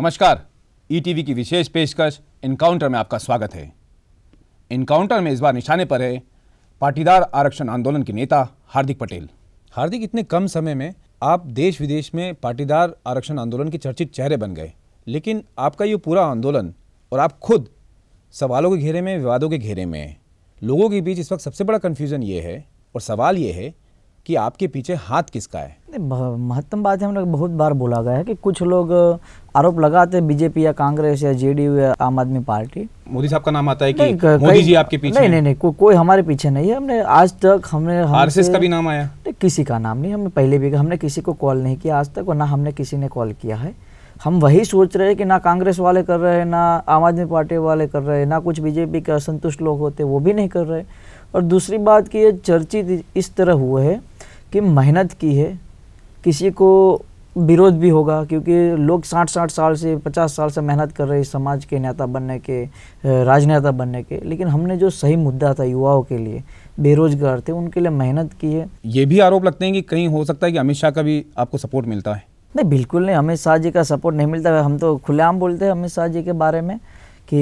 नमस्कार, ईटीवी की विशेष पेशकश इनकाउंटर में आपका स्वागत है। इनकाउंटर में इस बार निशाने पर है पाटीदार आरक्षण आंदोलन के नेता हार्दिक पटेल। हार्दिक, इतने कम समय में आप देश विदेश में पाटीदार आरक्षण आंदोलन के चर्चित चेहरे बन गए, लेकिन आपका ये पूरा आंदोलन और आप खुद सवालों के घेरे में, विवादों के घेरे में, लोगों के बीच इस वक्त सबसे बड़ा कन्फ्यूज़न ये है और सवाल ये है कि आपके पीछे हाथ किसका है? महत्तम बात है, हमने बहुत बार बोला गया है कि कुछ लोग आरोप लगाते हैं बीजेपी या कांग्रेस या जेडीयू या आम आदमी पार्टी। मोदी साहब का नाम आता है कि मोदी जी आपके पीछे? नहीं नहीं नहीं, कोई हमारे पीछे नहीं है। हमने आज तक आरएसएस का भी नाम आया? किसी का नाम नहीं, हमने पहले भी हमने किसी को कॉल नहीं किया आज तक और ना हमने किसी ने कॉल किया है। हम वही सोच रहे हैं कि ना कांग्रेस वाले कर रहे हैं, ना आम आदमी पार्टी वाले कर रहे हैं, ना कुछ बीजेपी के असंतुष्ट लोग होते वो भी नहीं कर रहे। और दूसरी बात कि ये चर्चित इस तरह हुआ है कि मेहनत की है, किसी को विरोध भी होगा क्योंकि लोग 60-60 साल से 50 साल से मेहनत कर रहे हैं समाज के नेता बनने के, राजनेता बनने के। लेकिन हमने जो सही मुद्दा था युवाओं के लिए, बेरोजगार थे उनके लिए मेहनत की है। ये भी आरोप लगते हैं कि कहीं हो सकता है कि अमित शाह का भी आपको सपोर्ट मिलता है? नहीं, बिल्कुल नहीं, अमित शाह जी का सपोर्ट नहीं मिलता है। हम तो खुलेआम बोलते हैं अमित शाह जी के बारे में कि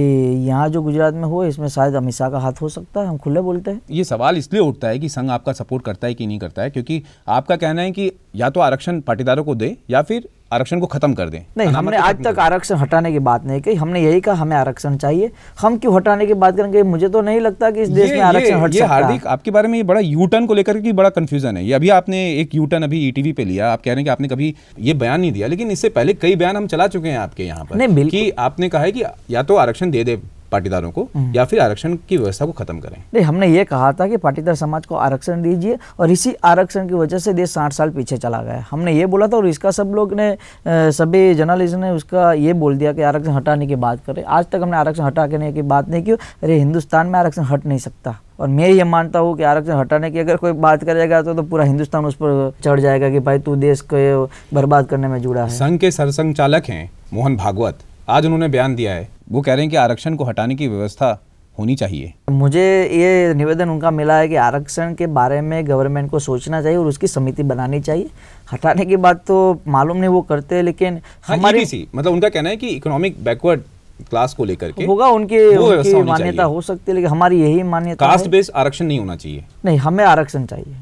यहाँ जो गुजरात में हो इसमें शायद अमित शाह का हाथ हो सकता है, हम खुले बोलते हैं। ये सवाल इसलिए उठता है कि संघ आपका सपोर्ट करता है कि नहीं करता है, क्योंकि आपका कहना है कि या तो आरक्षण पाटीदारों को दे या फिर आरक्षण को खत्म कर दें। नहीं, हमने आज तक आरक्षण हटाने की बात नहीं कही, हमने यही कहा हमें आरक्षण चाहिए। हम क्यों हटाने की बात करेंगे? मुझे तो नहीं लगता कि इस देश में आरक्षण हट सकता है। हार्दिक, आपके बारे में ये बड़ा यूटर्न को लेकर के बड़ा कंफ्यूजन है। ये अभी आपने एक यूटर्न अभी ईटीवी पे लिया, आप कह रहे हैं कि आपने कभी ये बयान नहीं दिया, लेकिन इससे पहले कई बयान हम चला चुके हैं आपके यहाँ पर कि आपने कहा है कि या तो आरक्षण दे दे पाटीदारों को या फिर आरक्षण की व्यवस्था को खत्म करें। नहीं, हमने ये कहा था कि पाटीदार समाज को आरक्षण दीजिए और इसी आरक्षण की वजह से देश 60 साल पीछे चला गया। हमने ये बोला था और इसका सब लोग ने, सभी जर्नलिस्ट ने उसका ये बोल दिया कि आरक्षण हटाने की बात करें। आज तक हमने आरक्षण हटाने की बात नहीं की। अरे, हिंदुस्तान में आरक्षण हट नहीं सकता और मैं ये मानता हूँ कि आरक्षण हटाने की अगर कोई बात करेगा तो पूरा हिंदुस्तान उस पर चढ़ जाएगा कि भाई तू देश को बर्बाद करने में जुड़ा है। संघ के सरसंघ चालक हैं मोहन भागवत, आज उन्होंने बयान दिया है, वो कह रहे हैं कि आरक्षण को हटाने की व्यवस्था होनी चाहिए। मुझे ये निवेदन उनका मिला है कि आरक्षण के बारे में गवर्नमेंट को सोचना चाहिए और उसकी समिति बनानी चाहिए। हटाने की बात तो मालूम नहीं वो करते, लेकिन हमारी मतलब उनका कहना है कि इकोनॉमिक बैकवर्ड क्लास को लेकर के होगा, उनकी मान्यता हो सकती है, लेकिन हमारी यही मान्यता कास्ट बेस्ड आरक्षण नहीं होना चाहिए। नहीं, हमें आरक्षण चाहिए।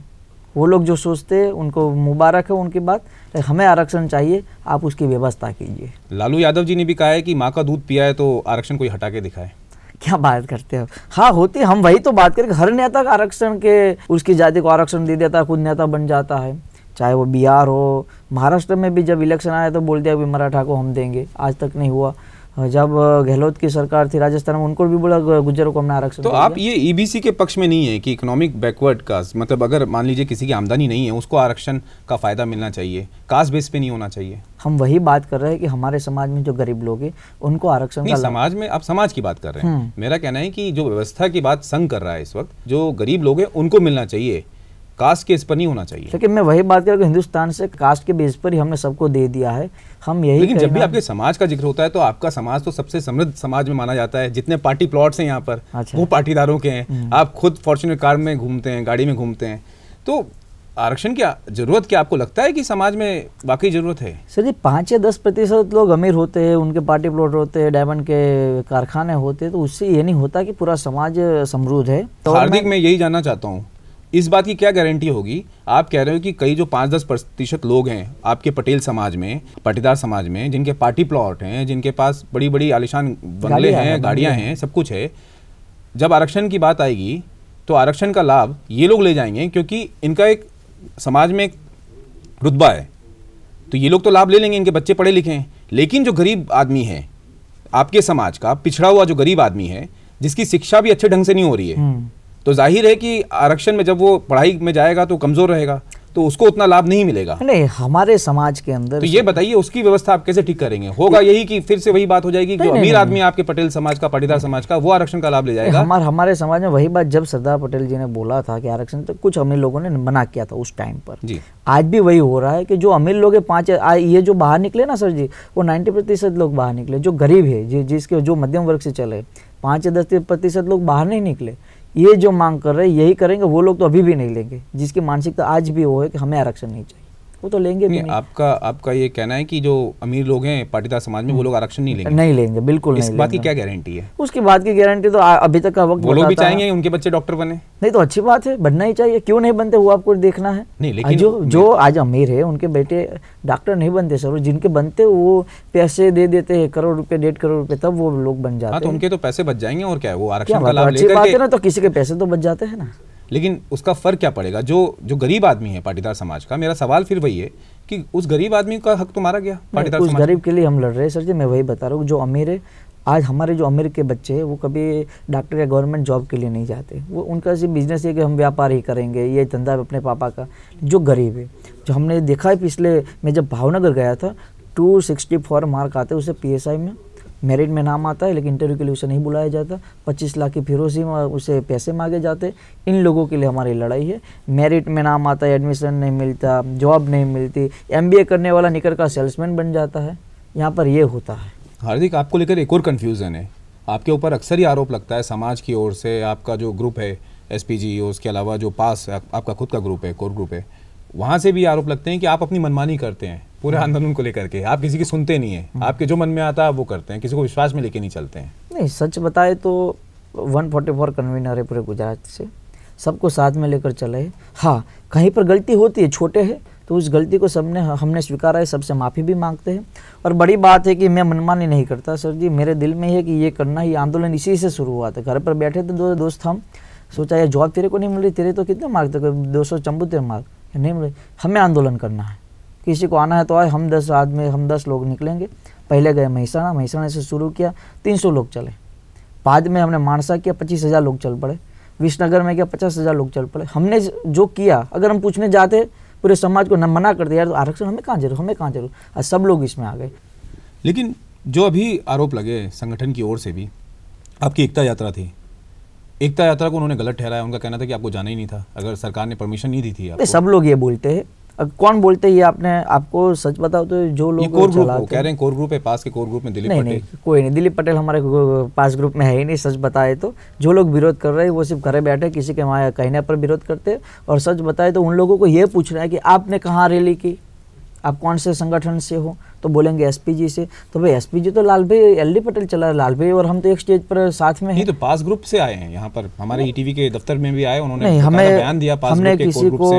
वो लोग जो सोचते हैं उनको मुबारक है उनकी बात, हमें आरक्षण चाहिए, आप उसकी व्यवस्था कीजिए। लालू यादव जी ने भी कहा है कि माँ का दूध पिया है तो आरक्षण कोई हटा के दिखाए। क्या बात करते हो। हाँ, होती है, हम वही तो बात करें। हर नेता का आरक्षण के, उसकी जाति को आरक्षण दे देता है, खुद नेता बन जाता है, चाहे वो बिहार हो। महाराष्ट्र में भी जब इलेक्शन आया तो बोल दिया कि मराठा को हम देंगे, आज तक नहीं हुआ। जब गहलोत की सरकार थी राजस्थान में, उनको भी बोला गुज्जरों को हमने आरक्षण। तो आप ये ईबीसी के पक्ष में नहीं है कि इकोनॉमिक बैकवर्ड कास्ट, मतलब अगर मान लीजिए किसी की आमदनी नहीं है उसको आरक्षण का फायदा मिलना चाहिए, कास्ट बेस पे नहीं होना चाहिए? हम वही बात कर रहे हैं कि हमारे समाज में जो गरीब लोग हैं उनको आरक्षण का। समाज में आप समाज की बात कर रहे हैं, मेरा कहना है कि जो व्यवस्था की बात संघ कर रहा है इस वक्त, जो गरीब लोग हैं उनको मिलना चाहिए, कास्ट के इस पर नहीं होना चाहिए। लेकिन मैं वही बात कर रहा हूँ, हिंदुस्तान से कास्ट के बेस पर ही हमने सबको दे दिया है। हम यही, लेकिन जब भी आपके समाज का जिक्र होता है तो आपका समाज तो सबसे समृद्ध समाज में माना जाता है। जितने पार्टी प्लॉट्स हैं यहाँ पर, अच्छा, वो पाटीदारों के हैं। आप खुद फॉर्च्यूनर कार में घूमते हैं, गाड़ी में घूमते हैं, तो आरक्षण की जरूरत क्या आपको लगता है कि समाज में वाकई जरूरत है? सर जी, 5 या 10% लोग अमीर होते हैं, उनके पार्टी प्लॉट होते हैं, डायमंड के कारखाने होते हैं, तो उससे ये नहीं होता कि पूरा समाज समृद्ध है। हार्दिक, मैं यही जानना चाहता हूँ, इस बात की क्या गारंटी होगी? आप कह रहे हो कि कई जो 5-10% लोग हैं आपके पटेल समाज में, पाटीदार समाज में, जिनके पार्टी प्लॉट हैं, जिनके पास बड़ी बड़ी आलिशान बंगले हैं, गाड़ियां हैं, सब कुछ है, जब आरक्षण की बात आएगी तो आरक्षण का लाभ ये लोग ले जाएंगे क्योंकि इनका एक समाज में एक रुतबा है, तो ये लोग तो लाभ ले लेंगे, इनके बच्चे पढ़े लिखे हैं। लेकिन जो गरीब आदमी है आपके समाज का, पिछड़ा हुआ जो गरीब आदमी है, जिसकी शिक्षा भी अच्छे ढंग से नहीं हो रही है, तो जाहिर है कि आरक्षण में जब वो पढ़ाई में जाएगा तो कमजोर रहेगा, तो उसको उतना लाभ नहीं मिलेगा। नहीं, हमारे समाज के अंदर। तो ये बताइए उसकी व्यवस्था आप कैसे ठीक करेंगे? होगा यही कि फिर से वही बात हो जाएगी कि अमीर आदमी आपके पटेल समाज का, पाटीदार समाज का, वो आरक्षण का लाभ ले जाएगा। हमारे समाज में वही बात, जब सरदार पटेल जी ने बोला था कि आरक्षण, तो कुछ अमीर लोगों ने मना किया था उस टाइम पर जी। आज भी वही हो रहा है कि जो अमीर लोग है, ये जो बाहर निकले ना सर जी, वो 90% लोग बाहर निकले। जो गरीब है, जिसके जो मध्यम वर्ग से चले, 5 या 10% लोग बाहर नहीं निकले। ये जो मांग कर रहे हैं यही करेंगे, वो लोग तो अभी भी नहीं लेंगे, जिसकी मानसिकता आज भी वो है कि हमें आरक्षण नहीं चाहिए। वो तो लेंगे भी नहीं। आपका ये कहना है कि जो अमीर लोग हैं पाटीदार समाज में वो लोग आरक्षण नहीं लेंगे बिल्कुल। इस बात की क्या गारंटी है? उसकी बात की गारंटी तो अभी तक का वक्त वो लोग भी चाहेंगे उनके बच्चे डॉक्टर बने। नहीं तो अच्छी बात है, बनना ही चाहिए, क्यों नहीं बनते वो आपको देखना है। नहीं लेकिन जो आज अमीर है उनके बेटे डॉक्टर नहीं बनते सर, जिनके बनते वो पैसे दे देते हैं करोड़ रुपए 1.5 करोड़ रुपए, तब वो लोग बन जाते हैं। तो उनके तो पैसे बच जाएंगे और क्या है, वो आरक्षण का लाभ लेकर बात है ना, तो किसी के पैसे तो बच जाते हैं ना। लेकिन उसका फ़र्क क्या पड़ेगा जो गरीब आदमी है पाटीदार समाज का, मेरा सवाल फिर वही है कि उस गरीब आदमी का हक तो मारा गया पाटीदार समाज। उस गरीब के लिए हम लड़ रहे हैं सर जी, मैं वही बता रहा हूँ। जो अमीर है आज, हमारे जो अमीर के बच्चे हैं वो कभी डॉक्टर या गवर्नमेंट जॉब के लिए नहीं जाते, वो उनका सिर्फ बिजनेस है कि हम व्यापार ही करेंगे, ये धंधा है अपने पापा का। जो गरीब है, जो हमने देखा है पिछले, मैं जब भावनगर गया था 264 मार्क आते उसे PSI में, मेरिट में नाम आता है लेकिन इंटरव्यू के लिए उसे नहीं बुलाया जाता। 25 लाख की फिरोसी में उसे पैसे मांगे जाते। इन लोगों के लिए हमारी लड़ाई है। मेरिट में नाम आता है, एडमिशन नहीं मिलता, जॉब नहीं मिलती। MBA करने वाला निकल का सेल्समैन बन जाता है। यहाँ पर ये होता है। हार्दिक, आपको लेकर एक और कन्फ्यूज़न है, आपके ऊपर अक्सर ही आरोप लगता है समाज की ओर से। आपका जो ग्रुप है SPG, उसके अलावा जो पास आपका खुद का ग्रुप है, कोर ग्रुप है, वहाँ से भी आरोप लगते हैं कि आप अपनी मनमानी करते हैं पूरे आंदोलन को लेकर के। आप किसी की सुनते नहीं है, आपके जो मन में आता है वो करते हैं, किसी को विश्वास में लेके नहीं चलते हैं। नहीं, सच बताए तो 144 कन्वीनर है पूरे गुजरात से, सबको साथ में लेकर चले। हाँ, कहीं पर गलती होती है, छोटे है तो उस गलती को सबने हमने स्वीकारा है, सबसे माफ़ी भी मांगते हैं। और बड़ी बात है कि मैं मनमानी नहीं करता सर जी, मेरे दिल में है कि ये करना ही। आंदोलन इसी से शुरू हुआ था, घर पर बैठे थे दो दोस्त हम, सोचा ये जॉब तेरे को नहीं मिल रही, तेरे तो कितने मार्क थे, 274 मार्क नहीं मिले, हमें आंदोलन करना है, किसी को आना है तो आए। हम 10 आदमी, हम 10 लोग निकलेंगे। पहले गए महिसाणा से शुरू किया, 300 लोग चले। बाद में हमने मानसा किया, 25,000 लोग चल पड़े। विसनगर में किया, 50,000 लोग चल पड़े। हमने जो किया, अगर हम पूछने जाते पूरे समाज को न मना करते यार तो आरक्षण हमें कहाँ जरूर, आज सब लोग इसमें आ गए। लेकिन जो अभी आरोप लगे संगठन की ओर से भी, आपकी एकता यात्रा थी, एकता यात्रा को उन्होंने गलत ठहराया। उनका कहना था कि आपको जाना ही नहीं था अगर सरकार ने परमिशन नहीं दी थी आपको। सब लोग ये बोलते हैं, अब कौन बोलते हैं ये आपने, आपको सच बताओ तो जो लोग कोर ग्रुप हो कह रहे हैं, कोर ग्रुप है पास के, कोर ग्रुप में दिलीप पटेल। नहीं, कोई नहीं, दिलीप पटेल हमारे पास ग्रुप में है ही नहीं। सच बताए तो जो लोग विरोध कर रहे हैं वो सिर्फ घरे बैठे किसी के माया कहने पर विरोध करते हैं। और सच बताए तो उन लोगों को ये पूछ रहा है कि आपने कहाँ रैली की, आप कौन से संगठन से हो, तो बोलेंगे SPG से। तो भाई SPG तो लाल भाई, LD पटेल चला है लाल भाई, और हम तो एक स्टेज पर साथ में हैं। नहीं तो पास ग्रुप से आए हैं, यहाँ पर हमारे ETV के दफ्तर में भी आए उन्होंने, हमें बयान दिया। पास हमने किसी को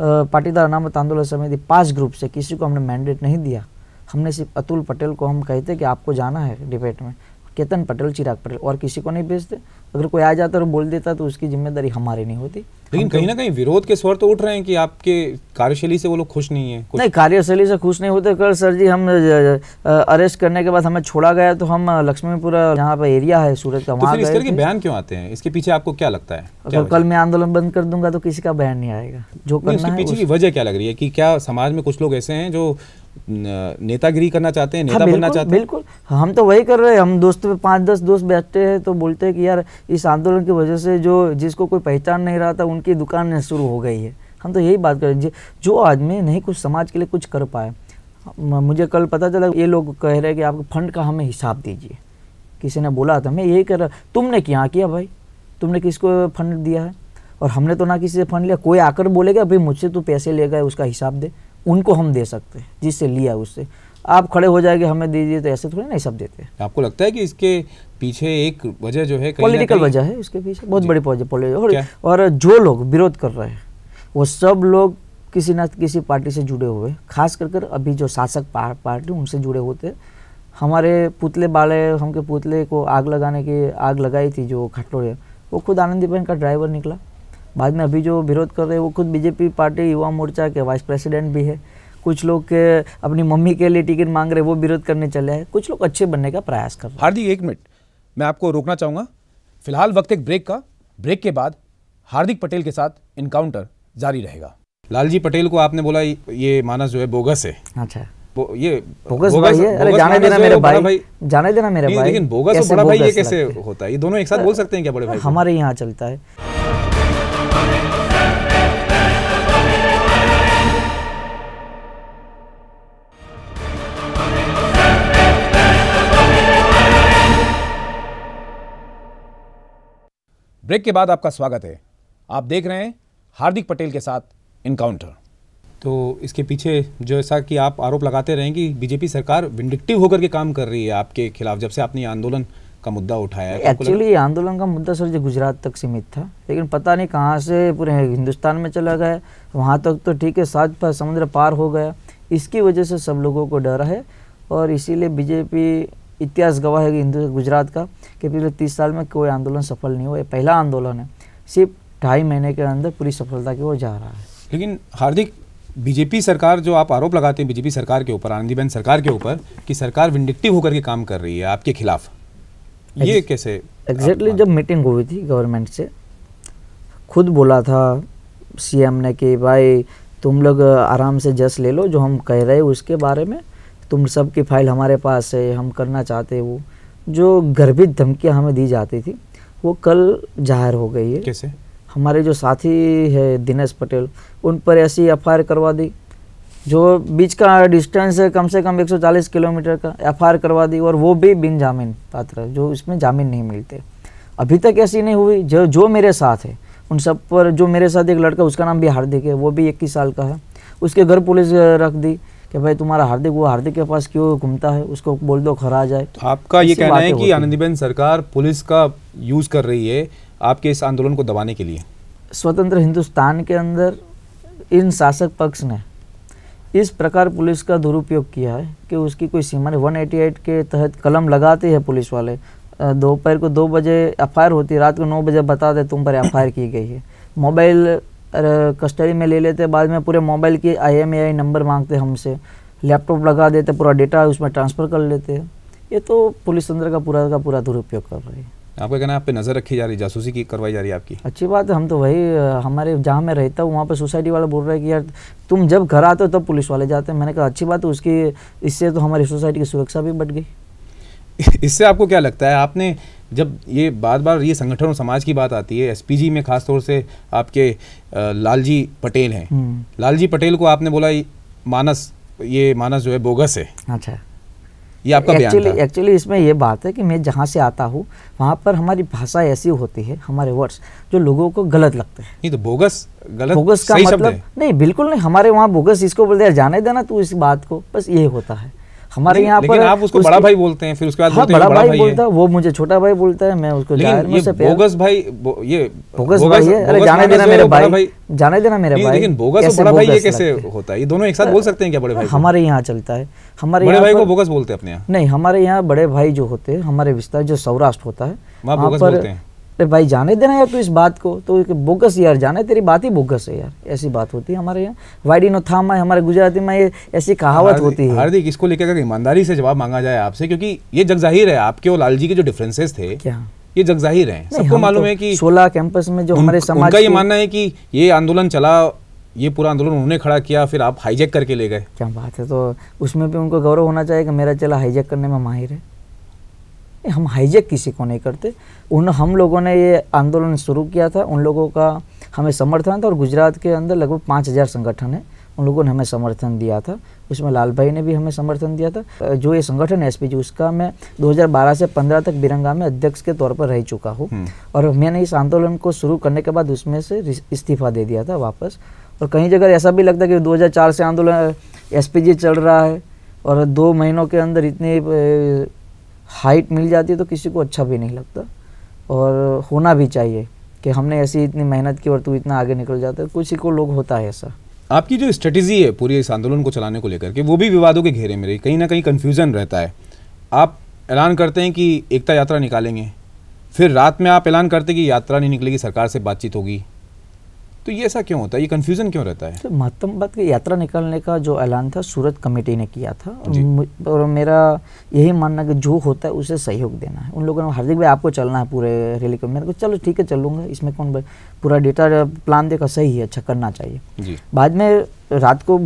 पाटीदार अनामत आंदोलन समिति पास ग्रुप से किसी को हमने मैंडेट नहीं दिया। हमने सिर्फ अतुल पटेल को हम कहते कि आपको जाना है डिबेट में, केतन पटेल, चिराग पटेल, और किसी को नहीं भेजते। अगर कोई आ जाता और बोल देता तो उसकी जिम्मेदारी हमारी नहीं होती। लेकिन कहीं ना कहीं विरोध के स्वर तो उठ रहे हैं कि आपके कार्यशैली से वो लोग खुश नहीं है। नहीं, कार्यशैली से खुश नहीं होते। कल सर जी हम अरेस्ट करने के बाद हमें छोड़ा गया तो हम लक्ष्मीपुरा, यहाँ पर एरिया है सूरत का, वहाँ गए थे। बयान क्यों आते हैं, इसके पीछे आपको क्या लगता है? अगर कल मैं आंदोलन बंद कर दूंगा तो किसी का बयान नहीं आएगा। जो करना है, पीछे की वजह क्या लग रही है कि क्या समाज में कुछ लोग ऐसे हैं जो नेतागिरी करना चाहते हैं, नेता बनना चाहते हैं? बिल्कुल, हम तो वही कर रहे हैं। हम दोस्तों 5-10 दोस्त बैठते हैं तो बोलते हैं कि यार इस आंदोलन की वजह से जो जिसको कोई पहचान नहीं रहा था उनकी दुकान शुरू हो गई है। हम तो यही बात कर रहे हैं, जो आदमी नहीं कुछ समाज के लिए कुछ कर पाए। मुझे कल पता चला ये लोग कह रहे हैं कि आप फंड का हमें हिसाब दीजिए, किसी ने बोला था। मैं यही कर रहा, तुमने क्या किया भाई, तुमने किसको फंड दिया है? और हमने तो ना किसी से फंड लिया। कोई आकर बोलेगा भाई मुझसे तू पैसे ले गए, उसका हिसाब दे, उनको हम दे सकते हैं जिससे लिया उससे। आप खड़े हो जाएंगे हमें दीजिए, तो ऐसे थोड़ी नहीं सब देते। आपको लगता है कि इसके पीछे एक वजह जो है पॉलिटिकल वजह है, इसके पीछे बहुत बड़ी पॉलिटिकल। और जो लोग विरोध कर रहे हैं वो सब लोग किसी न किसी पार्टी से जुड़े हुए, खास कर अभी जो शासक पार्टी उनसे जुड़े होते हैं। हमारे पुतले वाले, हमके पुतले को आग लगाने की आग लगाई थी जो खटोरे, वो खुद आनंदीबेन का ड्राइवर निकला। बाद में अभी जो विरोध कर रहे हैं वो खुद बीजेपी पार्टी युवा मोर्चा के वाइस प्रेसिडेंट भी है। कुछ लोग के अपनी मम्मी के लिए टिकट मांग रहे, वो विरोध करने चले हैं। कुछ लोग अच्छे बनने का प्रयास कर रहे हैं। हार्दिक, एक मिनट मैं आपको रोकना चाहूँगा, फिलहाल वक्त एक ब्रेक का। ब्रेक के बाद हार्दिक पटेल के साथ इनकाउंटर जारी रहेगा। लालजी पटेल को आपने बोला ये मानस जो है बोगस है। अच्छा, ये बोगस भाई है? अरे जाने देना मेरे भाई, जाने देना मेरे भाई। लेकिन बोगस और बड़ा भाई ये कैसे होता है? ये दोनों एक साथ बोल सकते हैं क्या? बड़े भाई हमारे यहाँ चलता है। ब्रेक के बाद आपका स्वागत है, आप देख रहे हैं हार्दिक पटेल के साथ इनकाउंटर। तो इसके पीछे जैसा कि आप आरोप लगाते रहें कि बीजेपी सरकार विंडिक्टिव होकर के काम कर रही है आपके खिलाफ जब से आपने आंदोलन का मुद्दा उठाया है। एक्चुअली आंदोलन का मुद्दा सर जो गुजरात तक सीमित था, लेकिन पता नहीं कहाँ से पूरे हिंदुस्तान में चला गया। वहाँ तक तो ठीक है, सात समुद्र पार हो गया। इसकी वजह से सब लोगों को डर है और इसीलिए बीजेपी इतिहास गवाह है गुजरात का कि पिछले 30 साल में कोई आंदोलन सफल नहीं हुआ। पहला आंदोलन है, सिर्फ 2.5 महीने के अंदर पूरी सफलता की ओर जा रहा है। लेकिन हार्दिक, बीजेपी सरकार जो आप आरोप लगाते हैं बीजेपी सरकार के ऊपर, आनंदीबेन सरकार के ऊपर कि सरकार विंडिक्टिव होकर के काम कर रही है आपके खिलाफ, ये कैसे? एग्जैक्टली जब मीटिंग हुई थी गवर्नमेंट से, खुद बोला था सीएम ने कि भाई तुम लोग आराम से जस ले लो, जो हम कह रहे हैं उसके बारे में तुम सबकी फाइल हमारे पास है, हम करना चाहते। वो जो गर्भित धमकियाँ हमें दी जाती थी वो कल जाहिर हो गई है। कैसे? हमारे जो साथी है दिनेश पटेल, उन पर ऐसी एफआईआर करवा दी, जो बीच का डिस्टेंस है कम से कम 140 किलोमीटर का, एफआईआर करवा दी, और वो भी बिन जामीन पात्र, जो इसमें जामीन नहीं मिलते। अभी तक ऐसी नहीं हुई। जो मेरे साथ है उन सब पर, जो मेरे साथ एक लड़का उसका नाम भी हार्दिक है, वो भी 21 साल का है, उसके घर पुलिस रख दी कि भाई तुम्हारा हार्दिक, वो हार्दिक के पास क्यों घूमता है, उसको बोल दो घर आ जाए। आपका ये कहना है कि आनंदीबेन सरकार पुलिस का यूज़ कर रही है आपके इस आंदोलन को दबाने के लिए? स्वतंत्र हिंदुस्तान के अंदर इन शासक पक्ष ने इस प्रकार पुलिस का दुरुपयोग किया है कि उसकी कोई सीमा नहीं। 188 के तहत कलम लगाते हैं पुलिस वाले, दोपहर को 2 बजे एफआईआर होती है, रात को 9 बजे बता दे तुम पर एफआईआर की गई है। मोबाइल कस्टडी में ले लेते, बाद में पूरे मोबाइल की IMEI नंबर मांगते हमसे, लैपटॉप लगा देते, पूरा डेटा उसमें ट्रांसफ़र कर लेते हैं। ये तो पुलिस तंत्र का पूरा दुरुपयोग कर रही है। आपका कहना है आप पे नज़र रखी जा रही, जासूसी की करवाई जा रही है आपकी? अच्छी बात है, हम तो वही, हमारे जहाँ मैं रहता हूँ वहाँ पे सोसाइटी वाला बोल रहा है कि यार तुम जब घर आते हो तब पुलिस वाले जाते हैं। मैंने कहा अच्छी बात है, उसकी इससे तो हमारी सोसाइटी की सुरक्षा भी बढ़ गई। इससे आपको क्या लगता है, आपने जब ये बार बार ये संगठन और समाज की बात आती है, SPG में ख़ासतौर से आपके लालजी पटेल हैं, लालजी पटेल को आपने बोला ये मानस जो है बोगस है। अच्छा, ये आपका बयान था। एक्चुअली इसमें ये बात है कि मैं जहाँ से आता हूँ वहाँ पर हमारी भाषा ऐसी होती है, हमारे वर्ड्स जो लोगों को गलत लगते हैं। नहीं तो बोगस, गलत बोगस का मतलब नहीं, बिल्कुल नहीं। हमारे वहाँ बोगस इसको बोलते हैं, जाने देना तू इस बात को, बस ये होता है हमारे यहाँ पर। आप उसको बड़ा भाई बोलते हैं, फिर उसके बाद बड़ा भाई बोलता है, वो मुझे छोटा भाई बोलता है, मैं उसको बोगस भाई, ये बोगस भाई है, अरे जाने देना मेरे भाई, जाने देना मेरे भाई। लेकिन बोगस और बड़ा भाई ये कैसे होता है, ये दोनों एक साथ बोल सकते हैं क्या? बड़े भाई हमारे यहाँ चलता है, हमारे बड़े भाई को बोगस बोलते हैं अपने यहाँ? नहीं, हमारे यहाँ बड़े भाई जो होते हैं, हमारे विस्तार जो सौराष्ट्र होता है वहाँ पर अरे भाई जाने देना यार तू इस बात को, तो बोगस यार जाने, तेरी बात ही बोगस है यार, ऐसी बात होती है हमारे यहाँ। वाइडिनो थामा है हमारे गुजराती में, ये ऐसी कहावत होती है। हार्दिक, इसको लेकर अगर ईमानदारी से जवाब मांगा जाए आपसे, क्योंकि ये जगजाहिर है आपके और लालजी के जो डिफरेंसेस थे, क्या ये जगजाहिर है, सबको मालूम है कि 16 कैंपस में जो हमारे समाज का ये मानना है कि ये आंदोलन चला, ये पूरा आंदोलन उन्होंने खड़ा किया, फिर आप हाईजैक करके ले गए। क्या बात है, तो उसमें भी उनको गौरव होना चाहिए कि मेरा चला हाईजैक करने में माहिर है। हम हाईजैक किसी को नहीं करते। हम लोगों ने ये आंदोलन शुरू किया था, उन लोगों का हमें समर्थन था, और गुजरात के अंदर लगभग 5000 संगठन है, उन लोगों ने हमें समर्थन दिया था। उसमें लाल भाई ने भी हमें समर्थन दिया था। जो ये संगठन है SPG, उसका मैं 2012 से 15 तक बिरंगा में अध्यक्ष के तौर पर रह चुका हूँ, और मैंने इस आंदोलन को शुरू करने के बाद उसमें से इस्तीफा दे दिया था वापस। और कहीं जगह ऐसा भी लगता है कि 2004 से आंदोलन SPG चल रहा है और 2 महीनों के अंदर इतनी हाइट मिल जाती है, तो किसी को अच्छा भी नहीं लगता, और होना भी चाहिए कि हमने ऐसी इतनी मेहनत की और तू इतना आगे निकल जाता है, किसी को लोग होता है ऐसा। आपकी जो स्ट्रेटजी है पूरी इस आंदोलन को चलाने को लेकर के, वो भी विवादों के घेरे में रही, कहीं ना कहीं कन्फ्यूज़न रहता है। आप ऐलान करते हैं कि एकता यात्रा निकालेंगे, फिर रात में आप ऐलान करते हैं कि यात्रा नहीं निकलेगी, सरकार से बातचीत होगी, तो ये ऐसा क्यों होता है, ये कन्फ्यूज़न क्यों रहता है? तो महत्तम बात की यात्रा निकालने का जो ऐलान था सूरत कमेटी ने किया था, और मेरा यही मानना कि जो होता है उसे सहयोग देना है। उन लोगों ने हार्दिक भाई आपको चलना है पूरे रैली को, मेरे को चलो ठीक है चलूँगा, इसमें कौन पूरा डेटा प्लान देखा सही है, अच्छा करना चाहिए। बाद में रात को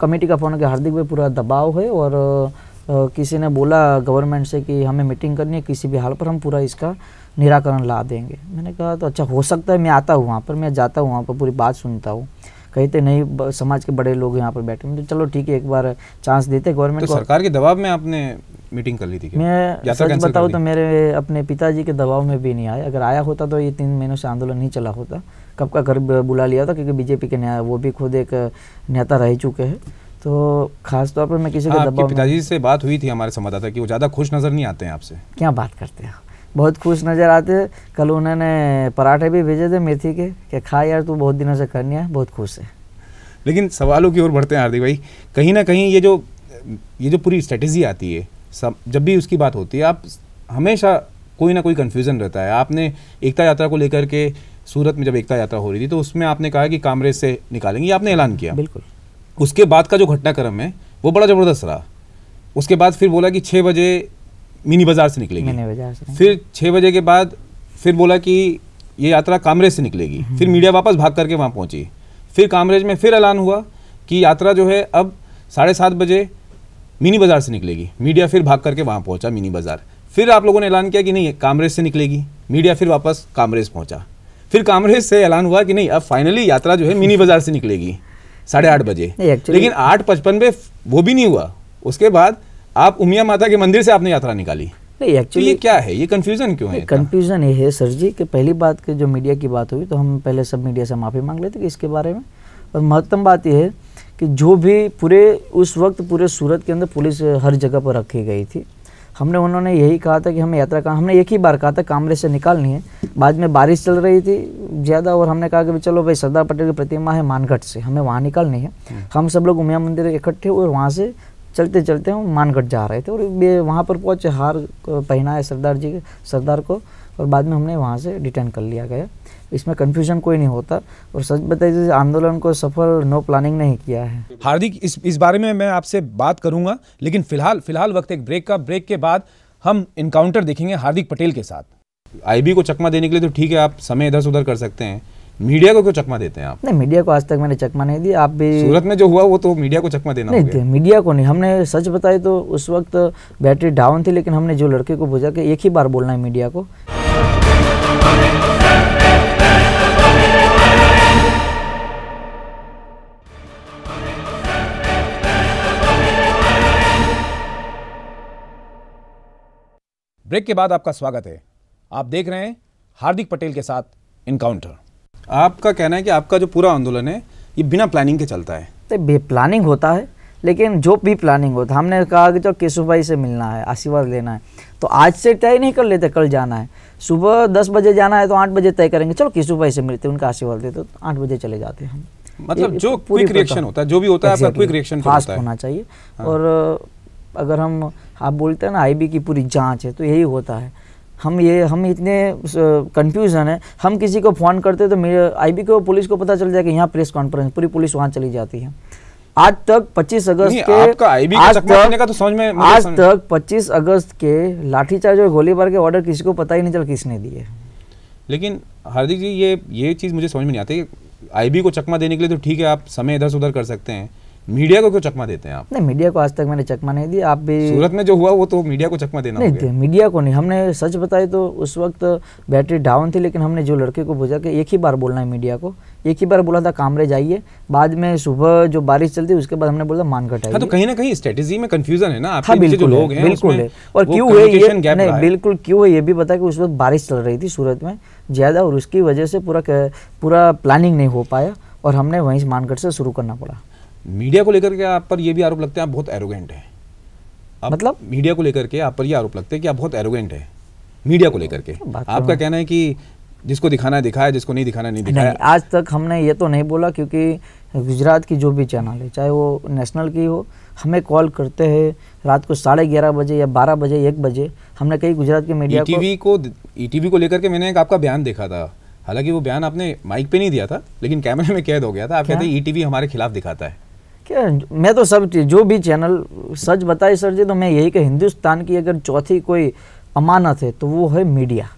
कमेटी का फोन किया, हार्दिक भाई पूरा दबाव है, और किसी ने बोला गवर्नमेंट से कि हमें मीटिंग करनी है, किसी भी हाल पर हम पूरा इसका निराकरण ला देंगे। मैंने कहा तो अच्छा हो सकता है, मैं आता हूँ वहाँ पर, मैं जाता हूँ वहाँ पर, पूरी बात सुनता हूँ। कहते नहीं समाज के बड़े लोग यहाँ पर बैठे, तो चलो ठीक है एक बार चांस देते गवर्नमेंट को। सरकार के दबाव में आपने मीटिंग कर ली थी? मैं सच बताऊँ तो मेरे अपने पिताजी के दबाव में भी नहीं आया, अगर आया होता तो ये 3 महीनों से आंदोलन नहीं चला होता, कब का घर बुला लिया था, क्योंकि बीजेपी के नेता, वो भी खुद एक नेता रह चुके हैं। तो खास तौर पर मैं किसी के दबाव, पिताजी से बात हुई थी हमारे संवाददाता कि वो ज़्यादा खुश नज़र नहीं आते हैं आपसे। क्या बात करते हैं, बहुत खुश नज़र आते हैं। कल उन्होंने पराठे भी भेजे थे मेथी के कि खा यार, तू बहुत दिनों से करनी है, बहुत खुश है। लेकिन सवालों की ओर बढ़ते हैं हार्दिक भाई, कहीं ना कहीं ये जो पूरी स्ट्रेटेजी आती है, सब जब भी उसकी बात होती है, आप हमेशा कोई ना कोई कन्फ्यूज़न रहता है। आपने एकता यात्रा को लेकर के सूरत में जब एकता यात्रा हो रही थी तो उसमें आपने कहा कि कांग्रेस से निकालेंगे, आपने ऐलान किया। बिल्कुल। उसके बाद का जो घटनाक्रम है वो बड़ा ज़बरदस्त रहा। उसके बाद फिर बोला कि 6 बजे मिनी बाज़ार से निकलेगी, फिर 6 बजे के बाद फिर बोला कि ये यात्रा कांग्रेस से निकलेगी, फिर मीडिया वापस भाग करके वहाँ पहुँची, फिर कांग्रेस में फिर ऐलान हुआ कि यात्रा जो है अब 7:30 बजे मिनी बाज़ार से निकलेगी, मीडिया फिर भाग करके वहाँ पहुँचा मिनी बाज़ार। फिर आप लोगों ने ऐलान किया कि नहीं कांग्रेस से निकलेगी, मीडिया फिर वापस कांग्रेस पहुँचा, फिर कांग्रेस से ऐलान हुआ कि नहीं अब फाइनली यात्रा जो है मिनी बाज़ार से निकलेगी 8:30 बजे। लेकिन 8:55 पे वो भी नहीं हुआ। उसके बाद आप उमिया माता के मंदिर से आपने यात्रा निकाली। नहीं एक्चुअली ये क्या है, ये कंफ्यूजन क्यों है? कंफ्यूजन ये है सर जी कि पहली बात के जो मीडिया की बात हुई तो हम पहले सब मीडिया से माफ़ी मांग लेते कि इसके बारे में। और महत्तम बात यह है कि जो भी पूरे उस वक्त पूरे सूरत के अंदर पुलिस हर जगह पर रखी गई थी। हमने उन्होंने यही कहा था कि हमें यात्रा का, हमने एक ही बार कहा था कांग्रेस से निकालनी है। बाद में बारिश चल रही थी ज़्यादा और हमने कहा कि चलो भाई सरदार पटेल की प्रतिमा है मानगढ़ से, हमें वहाँ निकालनी है। हम सब लोग उमिया मंदिर इकट्ठे और वहाँ से चलते चलते हम मानगढ़ जा रहे थे और वहाँ पर पहुँचे, हार पहनाए सरदार जी के, सरदार को, और बाद में हमने वहाँ से डिटेन कर लिया गया। इसमें कन्फ्यूजन कोई नहीं होता। और सच बताइए आंदोलन को सफल नो प्लानिंग नहीं किया है। हार्दिक इस बारे में मैं आपसे बात करूंगा, लेकिन फिलहाल वक्त एक ब्रेक का। ब्रेक के बाद हम इनकाउंटर देखेंगे हार्दिक पटेल के साथ। आईबी को चकमा देने के लिए तो ठीक है आप समय इधर से उधर कर सकते हैं, मीडिया को क्यों चकमा देते हैं आप? नहीं, मीडिया को आज तक मैंने चकमा नहीं दिया। आप भी सूरत में जो हुआ वो तो मीडिया को चकमा देना नहीं, मीडिया को नहीं। हमने सच बताए तो उस वक्त बैटरी डाउन थी, लेकिन हमने जो लड़के को भेजा कि एक ही बार बोलना है मीडिया को। ब्रेक के बाद आपका स्वागत है। आप देख रहे हैं हार्दिक पटेल के साथ इनकाउंटर। आपका कहना है कि आपका जो पूरा आंदोलन है ये बिना प्लानिंग के चलता है? तो बेप्लानिंग होता है, लेकिन जो भी प्लानिंग होता है। हमने कहा कि जो केशव भाई से मिलना है, आशीर्वाद लेना है, तो आज से तय नहीं कर लेते कल जाना है। सुबह 10 बजे जाना है तो 8 बजे तय करेंगे, चलो केशव भाई से मिलते हैं, उनका आशीर्वाद लेते, तो 8 बजे चले जाते हैं। मतलब जो क्विक रिएक्शन होता है, जो भी होता है क्विक रिएक्शन फास्ट होना चाहिए। और अगर हम, आप बोलते हैं ना आईबी की पूरी जांच है, तो यही होता है। हम इतने कंफ्यूजन है, हम किसी को फ़ोन करते तो मेरे आईबी को पुलिस को पता चल जाएगा, यहाँ प्रेस कॉन्फ्रेंस, पूरी पुलिस वहाँ चली जाती है। आज तक 25 अगस्त के आज तक 25 अगस्त के लाठीचार्ज और गोलीबार के ऑर्डर किसी को पता ही नहीं चला किसने दिए। लेकिन हार्दिक जी ये चीज़ मुझे समझ में नहीं आती। आईबी को चकमा देने के लिए तो ठीक है आप समय इधर से उधर कर सकते हैं, मीडिया को क्यों चकमा देते हैं आप? नहीं, मीडिया को आज तक मैंने चकमा नहीं दिया। आप भी सूरत में जो हुआ वो तो मीडिया को चकमा देना नहीं दिया, मीडिया को नहीं। हमने सच बताए तो उस वक्त बैटरी डाउन थी, लेकिन हमने जो लड़के को भेजा कि एक ही बार बोलना है मीडिया को, एक ही बार बोला था कांग्रेस जाइए, बाद में सुबह जो बारिश चलती उसके बाद हमने बोला मानगढ़ आइए। तो कहीं ना कहीं स्ट्रेटेजी में कंफ्यूजन है ना आपके नीचे जो लोग हैं। बिल्कुल है। और क्यों है ये, बिल्कुल क्यों है ये भी पता कि उस वक्त बारिश चल रही थी सूरत में ज़्यादा और उसकी वजह से पूरा प्लानिंग नहीं हो पाया और हमने वहीं मानगढ़ से शुरू करना पड़ा। मीडिया को लेकर के आप पर ये भी आरोप लगते हैं आप बहुत एरोगेंट हैं। मतलब मीडिया को लेकर के आप पर ये आरोप लगते हैं कि आप बहुत एरोगेंट हैं मीडिया को लेकर के। आपका कहना है कि जिसको दिखाना दिखाया, जिसको नहीं दिखाना नहीं दिखाया। आज तक हमने ये तो नहीं बोला, क्योंकि गुजरात की जो भी चैनल है चाहे वो नेशनल की हो, हमें कॉल करते हैं रात को 11:30 बजे या 12 बजे 1 बजे। हमने कई गुजरात के मीडिया ईटीवी को लेकर के मैंने एक आपका बयान देखा था, हालांकि वो बयान आपने माइक पे नहीं दिया था लेकिन कैमरे में कैद हो गया था। आप कहते हैं ईटीवी हमारे खिलाफ दिखाता है। मैं तो सब जो भी चैनल, सच बताए सर जी तो मैं यही कि हिंदुस्तान की अगर चौथी कोई अमानत है तो वो है मीडिया।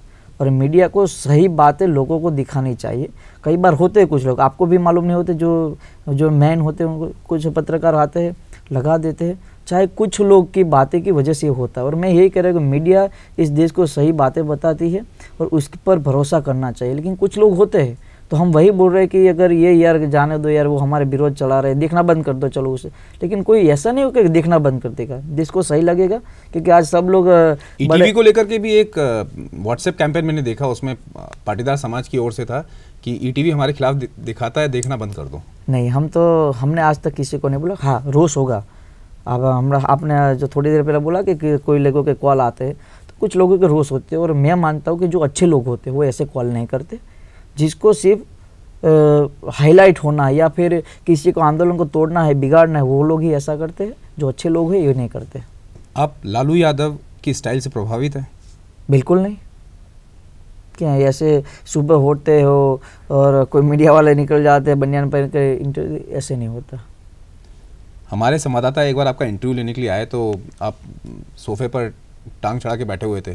और मीडिया को सही बातें लोगों को दिखानी चाहिए। कई बार होते हैं कुछ लोग, आपको भी मालूम नहीं होते, जो मैन होते हैं उनको कुछ पत्रकार आते हैं लगा देते हैं, चाहे कुछ लोग की बातें की वजह से होता है। और मैं यही कह रहा हूँ कि मीडिया इस देश को सही बातें बताती है और उस पर भरोसा करना चाहिए। लेकिन कुछ लोग होते हैं, तो हम वही बोल रहे हैं कि अगर ये यार जाने दो यार, वो हमारे विरोध चला रहे, देखना बंद कर दो चलो उसे। लेकिन कोई ऐसा नहीं हो कि देखना बंद कर देगा, जिसको सही लगेगा। क्योंकि आज सब लोग ईटीवी को लेकर के भी एक व्हाट्सएप कैंपेन मैंने देखा, उसमें पाटीदार समाज की ओर से था कि ईटीवी हमारे खिलाफ दिखाता है, देखना बंद कर दो? नहीं, हमने आज तक किसी को नहीं बोला। हाँ, रोष होगा। अब आपने जो थोड़ी देर पहले बोला कि कोई लोगों के कॉल आते हैं, तो कुछ लोगों के रोष होते हैं, और मैं मानता हूँ कि जो अच्छे लोग होते हैं वो ऐसे कॉल नहीं करते, जिसको सिर्फ हाईलाइट होना है या फिर किसी को आंदोलन को तोड़ना है, बिगाड़ना है, वो लोग ही ऐसा करते हैं। जो अच्छे लोग हैं ये नहीं करते। आप लालू यादव की स्टाइल से प्रभावित हैं? बिल्कुल नहीं। क्या ऐसे सुबह उठते हो और कोई मीडिया वाले निकल जाते हैं बनियान पहन के इंटरव्यू, ऐसे नहीं होता। हमारे संवाददाता एक बार आपका इंटरव्यू लेने के लिए आए तो आप सोफे पर टांग चढ़ा के बैठे हुए थे,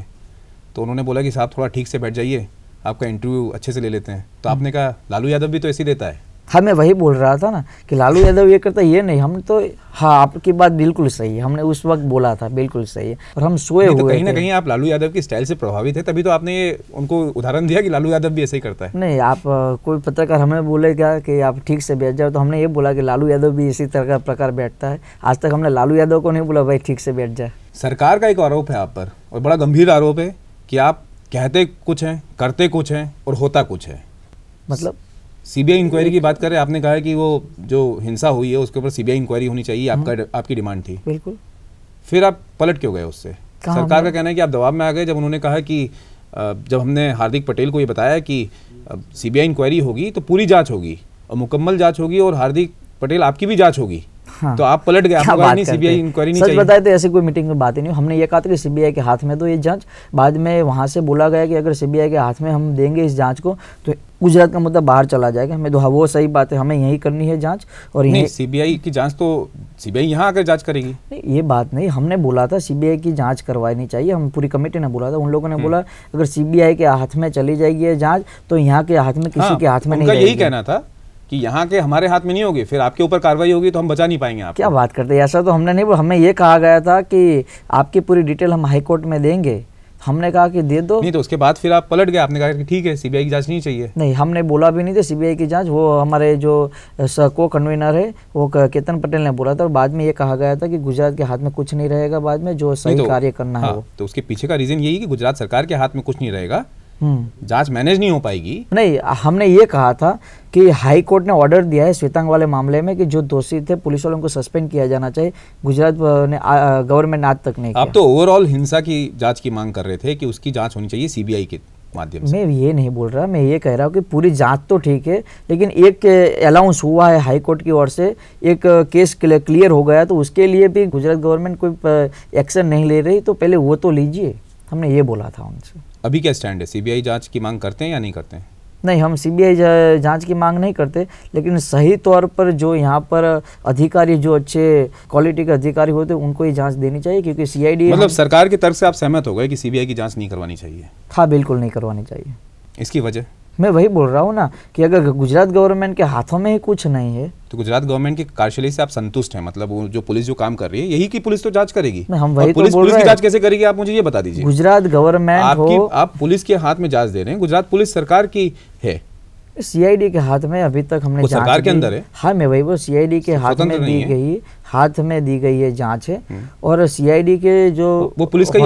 तो उन्होंने बोला कि साहब थोड़ा ठीक से बैठ जाइए, आपका इंटरव्यू अच्छे से ले लेते हैं। तो आपने कहा लालू यादव भी तो ऐसे ही देता है। हाँ, मैं वही बोल रहा था ना कि लालू यादव ये करता, ये नहीं। हम तो, हाँ आपकी बात बिल्कुल सही है, हमने उस वक्त बोला था बिल्कुल सही है, और हम सोए हुए थे। कहीं ना कहीं आप लालू यादव की स्टाइल से प्रभावित है, तभी तो आपने ये उनको उदाहरण दिया कि लालू यादव भी ऐसे ही करता है। नहीं, आप कोई पत्रकार हमें बोलेगा कि आप ठीक से बैठ जाओ, तो हमने ये बोला कि लालू यादव भी इसी तरह का प्रकार बैठता है। आज तक हमने लालू यादव को नहीं बोला भाई ठीक से बैठ जाए। सरकार का एक आरोप है आप पर, और बड़ा गंभीर आरोप है कि आप कहते कुछ हैं, करते कुछ हैं और होता कुछ है। मतलब सीबीआई इंक्वायरी की बात करें, आपने कहा है कि वो जो हिंसा हुई है उसके ऊपर सीबीआई इंक्वायरी होनी चाहिए, आपकी डिमांड थी। बिल्कुल। फिर आप पलट क्यों गए उससे? सरकार का कहना है कि आप दबाव में आ गए, जब उन्होंने कहा कि जब हमने हार्दिक पटेल को ये बताया कि सीबीआई इंक्वायरी होगी तो पूरी जांच होगी और मुकम्मल जांच होगी और हार्दिक पटेल आपकी भी जाँच होगी, तो आप पलट गए। सीबीआई इंक्वायरी नहीं चाहिए। सच बताए तो ऐसी कोई मीटिंग में बात ही नहीं। हमने ये कहा था कि सीबीआई के हाथ में तो ये जांच, बाद में वहाँ से बोला गया कि अगर सीबीआई के हाथ में हम देंगे इस जांच को तो गुजरात का मुद्दा बाहर चला जाएगा। हमें वो सही बात है, हमें यही करनी है जांच। और यही सीबीआई की जांच तो सीबीआई यहाँ आकर जांच करेगी, ये बात नहीं। हमने बोला था सीबीआई की जांच करवानी चाहिए, हम पूरी कमेटी ने बोला था। उन लोगों ने बोला अगर सीबीआई के हाथ में चली जाएगी ये जाँच तो यहाँ के हाथ में किसी के हाथ में नहीं, यही कहना था कि यहाँ के हमारे हाथ में नहीं होगी, फिर आपके ऊपर कार्रवाई होगी तो हम बचा नहीं पाएंगे आप। क्या बात करते हैं, ऐसा तो हमने नहीं बोला। हमें ये कहा गया था कि आपकी पूरी डिटेल हम हाईकोर्ट में देंगे। हमने कहा कि दे दो। नहीं तो उसके बाद फिर आप पलट गए, आपने कहा कि ठीक है सीबीआई की जांच नहीं चाहिए। नहीं, हमने बोला भी नहीं था सीबीआई की जांच, वो हमारे जो को कन्वीनर है वो केतन पटेल ने बोला था, और बाद में ये कहा गया था कि गुजरात के हाथ में कुछ नहीं रहेगा, बाद में जो सही कार्य करना है। तो उसके पीछे का रीजन यही कि गुजरात सरकार के हाथ में कुछ नहीं रहेगा, जांच मैनेज नहीं हो पाएगी। नहीं, हमने ये कहा था कि हाई कोर्ट ने ऑर्डर दिया है श्वेतांग वाले मामले में कि जो दोषी थे पुलिस वालों को सस्पेंड किया जाना चाहिए, गुजरात ने गवर्नमेंट ने आज तक नहीं किया। आप तो ओवरऑल हिंसा की जांच की मांग कर रहे थे कि उसकी जांच होनी चाहिए सीबीआई के माध्यम से। मैं ये नहीं बोल रहा, मैं ये कह रहा हूँ कि पूरी जांच तो ठीक है, लेकिन एक अलाउंस हुआ है हाईकोर्ट की ओर से, एक केस क्लियर हो गया, तो उसके लिए भी गुजरात गवर्नमेंट कोई एक्शन नहीं ले रही, तो पहले वो तो लीजिए। हमने ये बोला था उनसे। अभी क्या स्टैंड है, सीबीआई जांच की मांग करते हैं या नहीं करते हैं? नहीं, हम सीबीआई जांच की मांग नहीं करते, लेकिन सही तौर पर जो यहाँ पर अधिकारी, जो अच्छे क्वालिटी के अधिकारी होते हैं उनको ही जांच देनी चाहिए, क्योंकि सीआईडी मतलब सरकार की तरफ से आप सहमत हो गए कि सीबीआई की जांच नहीं करवानी चाहिए? हाँ, बिल्कुल नहीं करवानी चाहिए। इसकी वजह मैं वही बोल रहा हूँ ना कि अगर गुजरात गवर्नमेंट के हाथों में ही कुछ नहीं है तो गुजरात गवर्नमेंट के कार्यशैली से आप संतुष्ट हैं? मतलब वो जो पुलिस जो काम कर रही है, यही की पुलिस तो जांच करेगी। हम वही तो बोल रहे हैं। जांच कैसे करेगी आप मुझे ये बता दीजिए। गुजरात गवर्नमेंट आप पुलिस के हाथ में जांच दे रहे हैं, गुजरात पुलिस सरकार की है, सीआईडी के हाथ में अभी तक हमने सरकार के अंदर है। हाँ, मैं वही वो सीआईडी के हाथ में दी गई है जांच है, और सीआईडी के जो वो पुलिस का ही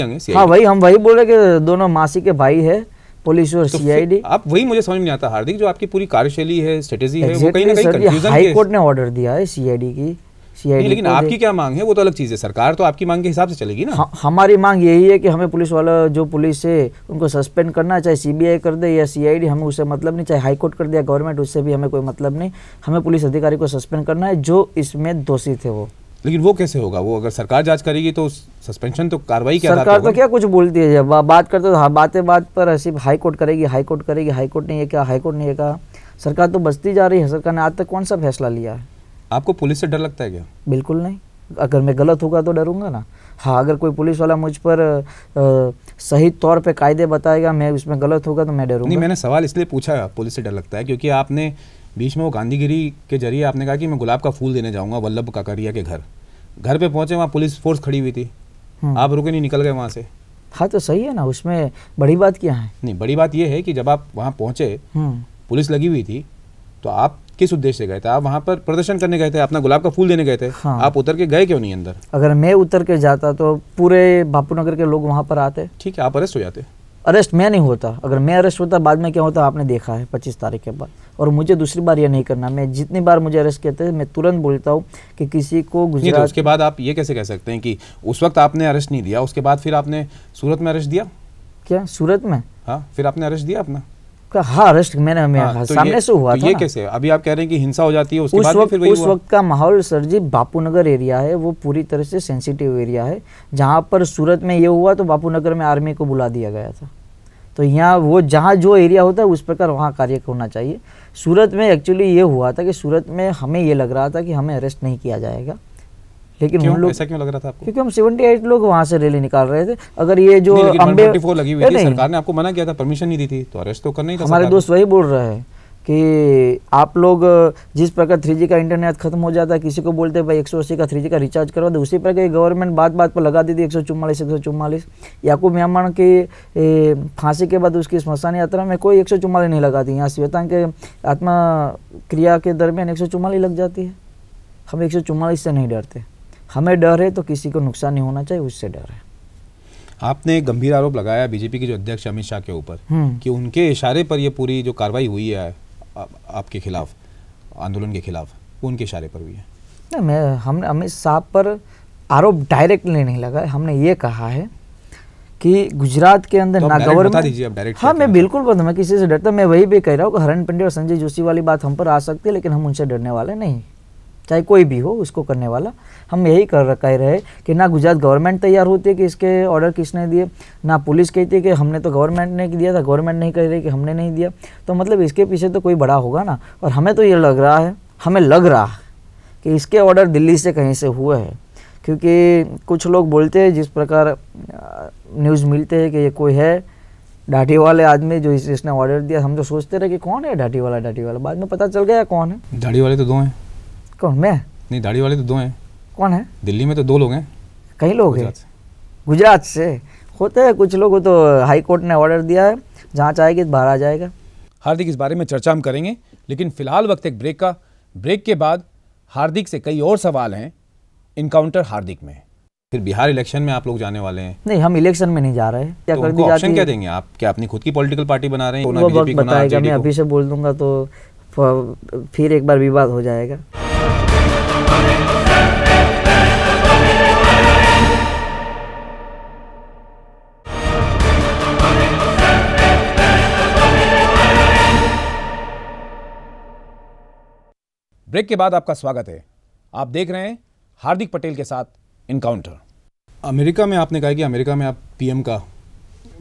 अंग है। हाँ, वही हम वही बोल रहे कि दोनों मासी के भाई है, पुलिस और सीआईडी। आप वही मुझे समझ नहीं आता हार्दिक, जो आपकी पूरी कार्यशैली है, स्ट्रेटजी है, वो कहीं ना कहीं कंफ्यूजन है। हाई कोर्ट ने ऑर्डर दिया है सीआईडी की, सीआईडी। लेकिन आपकी क्या मांग है वो तो अलग चीज है, सरकार तो आपकी मांग के हिसाब से चलेगी ना। हमारी मांग यही है कि हमें पुलिस वाला जो पुलिस है उनको सस्पेंड करना, चाहे सीबीआई कर दे या सीआईडी, हमें उससे मतलब नहीं, चाहे हाईकोर्ट कर दिया गवर्नमेंट उससे भी हमें कोई मतलब नहीं। हमें पुलिस अधिकारी को सस्पेंड करना है जो इसमें दोषी थे वो। लेकिन वो कैसे होगा, वो अगर सरकार जांच करेगी तो सस्पेंशन तो कार्रवाई के आधार पर होगा। सरकार तो क्या कुछ बोलती है, जब बात करते तो बात पर सिर्फ हाईकोर्ट करेगी, हाईकोर्ट करेगी, हाईकोर्ट ने ये कहा, हाईकोर्ट ने ये कहा, सरकार तो बचती जा रही है। सरकार ने आज तक कौन सा फैसला लिया है? आपको पुलिस से डर लगता है क्या? बिल्कुल नहीं। अगर मैं गलत होगा तो डरूंगा ना। हाँ, अगर कोई पुलिस वाला मुझ पर सही तौर पर कायदे बताएगा, मैं उसमें गलत होगा तो मैं डरूंगा नहीं। मैंने सवाल इसलिए पूछा पुलिस से डर लगता है क्योंकि आपने बीच में वो गांधीगिरी के जरिए आपने कहा कि मैं गुलाब का फूल देने जाऊंगा वल्लभ काकरिया के घर पे पहुंचे, वहाँ पुलिस फोर्स खड़ी हुई थी, आप रुके नहीं, निकल गए वहाँ से। हाँ, तो सही है ना, उसमें बड़ी बात क्या है? नहीं, बड़ी बात यह है कि जब आप वहाँ पहुंचे पुलिस लगी हुई थी, तो आप किस उद्देश्य से गए थे? आप वहाँ पर प्रदर्शन करने गए थे, अपना गुलाब का फूल देने गए थे। हाँ। आप उतर के गए क्यों नहीं अंदर? अगर मैं उतर के जाता तो पूरे बापूनगर के लोग वहाँ पर आते। ठीक है, आप अरेस्ट हो जाते। अरेस्ट मैं नहीं होता, अगर मैं अरेस्ट होता बाद में क्या होता आपने देखा है 25 तारीख के बाद। और मुझे दूसरी बार ये नहीं करना, मैं जितनी बार मुझे अरेस्ट कहते हैं मैं तुरंत बोलता हूँ कि किसी को गुजरात। उसके बाद आप ये कैसे कह सकते हैं कि उस वक्त आपने अरेस्ट नहीं दिया, उसके बाद फिर आपने सूरत में अरेस्ट दिया? क्या सूरत में? हाँ, फिर आपने अरेस्ट दिया अपना? हाँ अरेस्ट मैंने सामने से हुआ था। ये कैसे अभी आप कह रहे हैं कि हिंसा हो जाती है उसके बाद? उस वक्त का माहौल सर जी, बापूनगर एरिया है वो पूरी तरह से सेंसिटिव एरिया है, जहाँ पर सूरत में ये हुआ तो बापूनगर में आर्मी को बुला दिया गया था। तो यहाँ वो जहाँ जो एरिया होता है उस प्रकार वहाँ कार्य होना चाहिए। सूरत में एक्चुअली ये हुआ था कि सूरत में हमें ये लग रहा था कि हमें अरेस्ट नहीं किया जाएगा, लेकिन क्यों? हम लोग ऐसा क्यों लग रहा था आपको? क्योंकि हम 78 लोग वहाँ से रैली निकाल रहे थे। अगर ये जो अंबे लगी हुई थी, सरकार ने आपको मना किया था, परमिशन नहीं दी थी, तो अरेस्ट तो करना ही था। हमारे दोस्त वही बोल रहे हैं कि आप लोग जिस प्रकार 3G का इंटरनेट खत्म हो जाता है, किसी को बोलते भाई 180 का 3G का रिचार्ज करवा दो, उसी प्रकार गवर्नमेंट बात बात पर लगा देती 144। याकूब मेहमान की फांसी के बाद उसकी स्मशान यात्रा में कोई 144 नहीं लगाती, यहाँ श्वेतांग के आत्मा क्रिया के दरमियान 144 लग जाती है। हम 144 से नहीं डरते, हमें डर है तो किसी को नुकसान नहीं होना चाहिए, उससे डर है। आपने गंभीर आरोप लगाया बीजेपी के जो अध्यक्ष अमित शाह के ऊपर कि उनके इशारे पर ये पूरी जो कार्रवाई हुई है आपके खिलाफ, आंदोलन के खिलाफ, उनके इशारे पर हुई है। नहीं, मैं हमने अमित शाह पर आरोप डायरेक्टली नहीं लगाया, हमने ये कहा है कि गुजरात के अंदर तो ना गवर्नमेंट। हाँ मैं बिल्कुल पता, मैं किसी से डरता, मैं वही भी कह रहा हूँ कि हरेन पंड्या और संजय जोशी वाली बात हम पर आ सकती है, लेकिन हम उनसे डरने वाले नहीं, चाहे कोई भी हो उसको करने वाला। हम यही कह रहे कि ना गुजरात गवर्नमेंट तैयार होती है कि इसके ऑर्डर किसने दिए, ना पुलिस कहती है कि हमने तो गवर्नमेंट ने दिया था, गवर्नमेंट नहीं कह रही कि हमने नहीं दिया, तो मतलब इसके पीछे तो कोई बड़ा होगा ना। और हमें तो ये लग रहा है, हमें लग रहा है कि इसके ऑर्डर दिल्ली से कहीं से हुए हैं, क्योंकि कुछ लोग बोलते हैं जिस प्रकार न्यूज़ मिलते हैं कि ये कोई है डाटी वाले आदमी जो इसने ऑर्डर दिया। हम तो सोचते रहे कि कौन है डाटी वाला, डाटी वाला, बाद में पता चल गया कौन है। दाढ़ी वाले तो दो हैं। कौन? मैं नहीं, दाढ़ी वाले तो दो हैं। कौन है? दिल्ली में तो दो लोग हैं, कई लोग हैं गुजरात से होते हैं कुछ लोग, तो हाईकोर्ट ने ऑर्डर दिया है जहाँ चाहेगी बाहर आ जाएगा। हार्दिक, इस बारे में चर्चा हम करेंगे, लेकिन फिलहाल वक्त एक ब्रेक का। ब्रेक के बाद हार्दिक से कई और सवाल हैं इनकाउंटर हार्दिक में, फिर बिहार इलेक्शन में आप लोग जाने वाले हैं। नहीं, हम इलेक्शन में नहीं जा रहे हैं। क्या कर दी जाती है? क्या देंगे आप? क्या अपनी खुद की पॉलिटिकल पार्टी बना रहे हैं? मैं अभी से बोल दूंगा तो फिर एक बार विवाद हो जाएगा। ब्रेक के बाद आपका स्वागत है। आप देख रहे हैं हार्दिक पटेल के साथ इनकाउंटर। अमेरिका में आपने कहा कि अमेरिका में आप पीएम का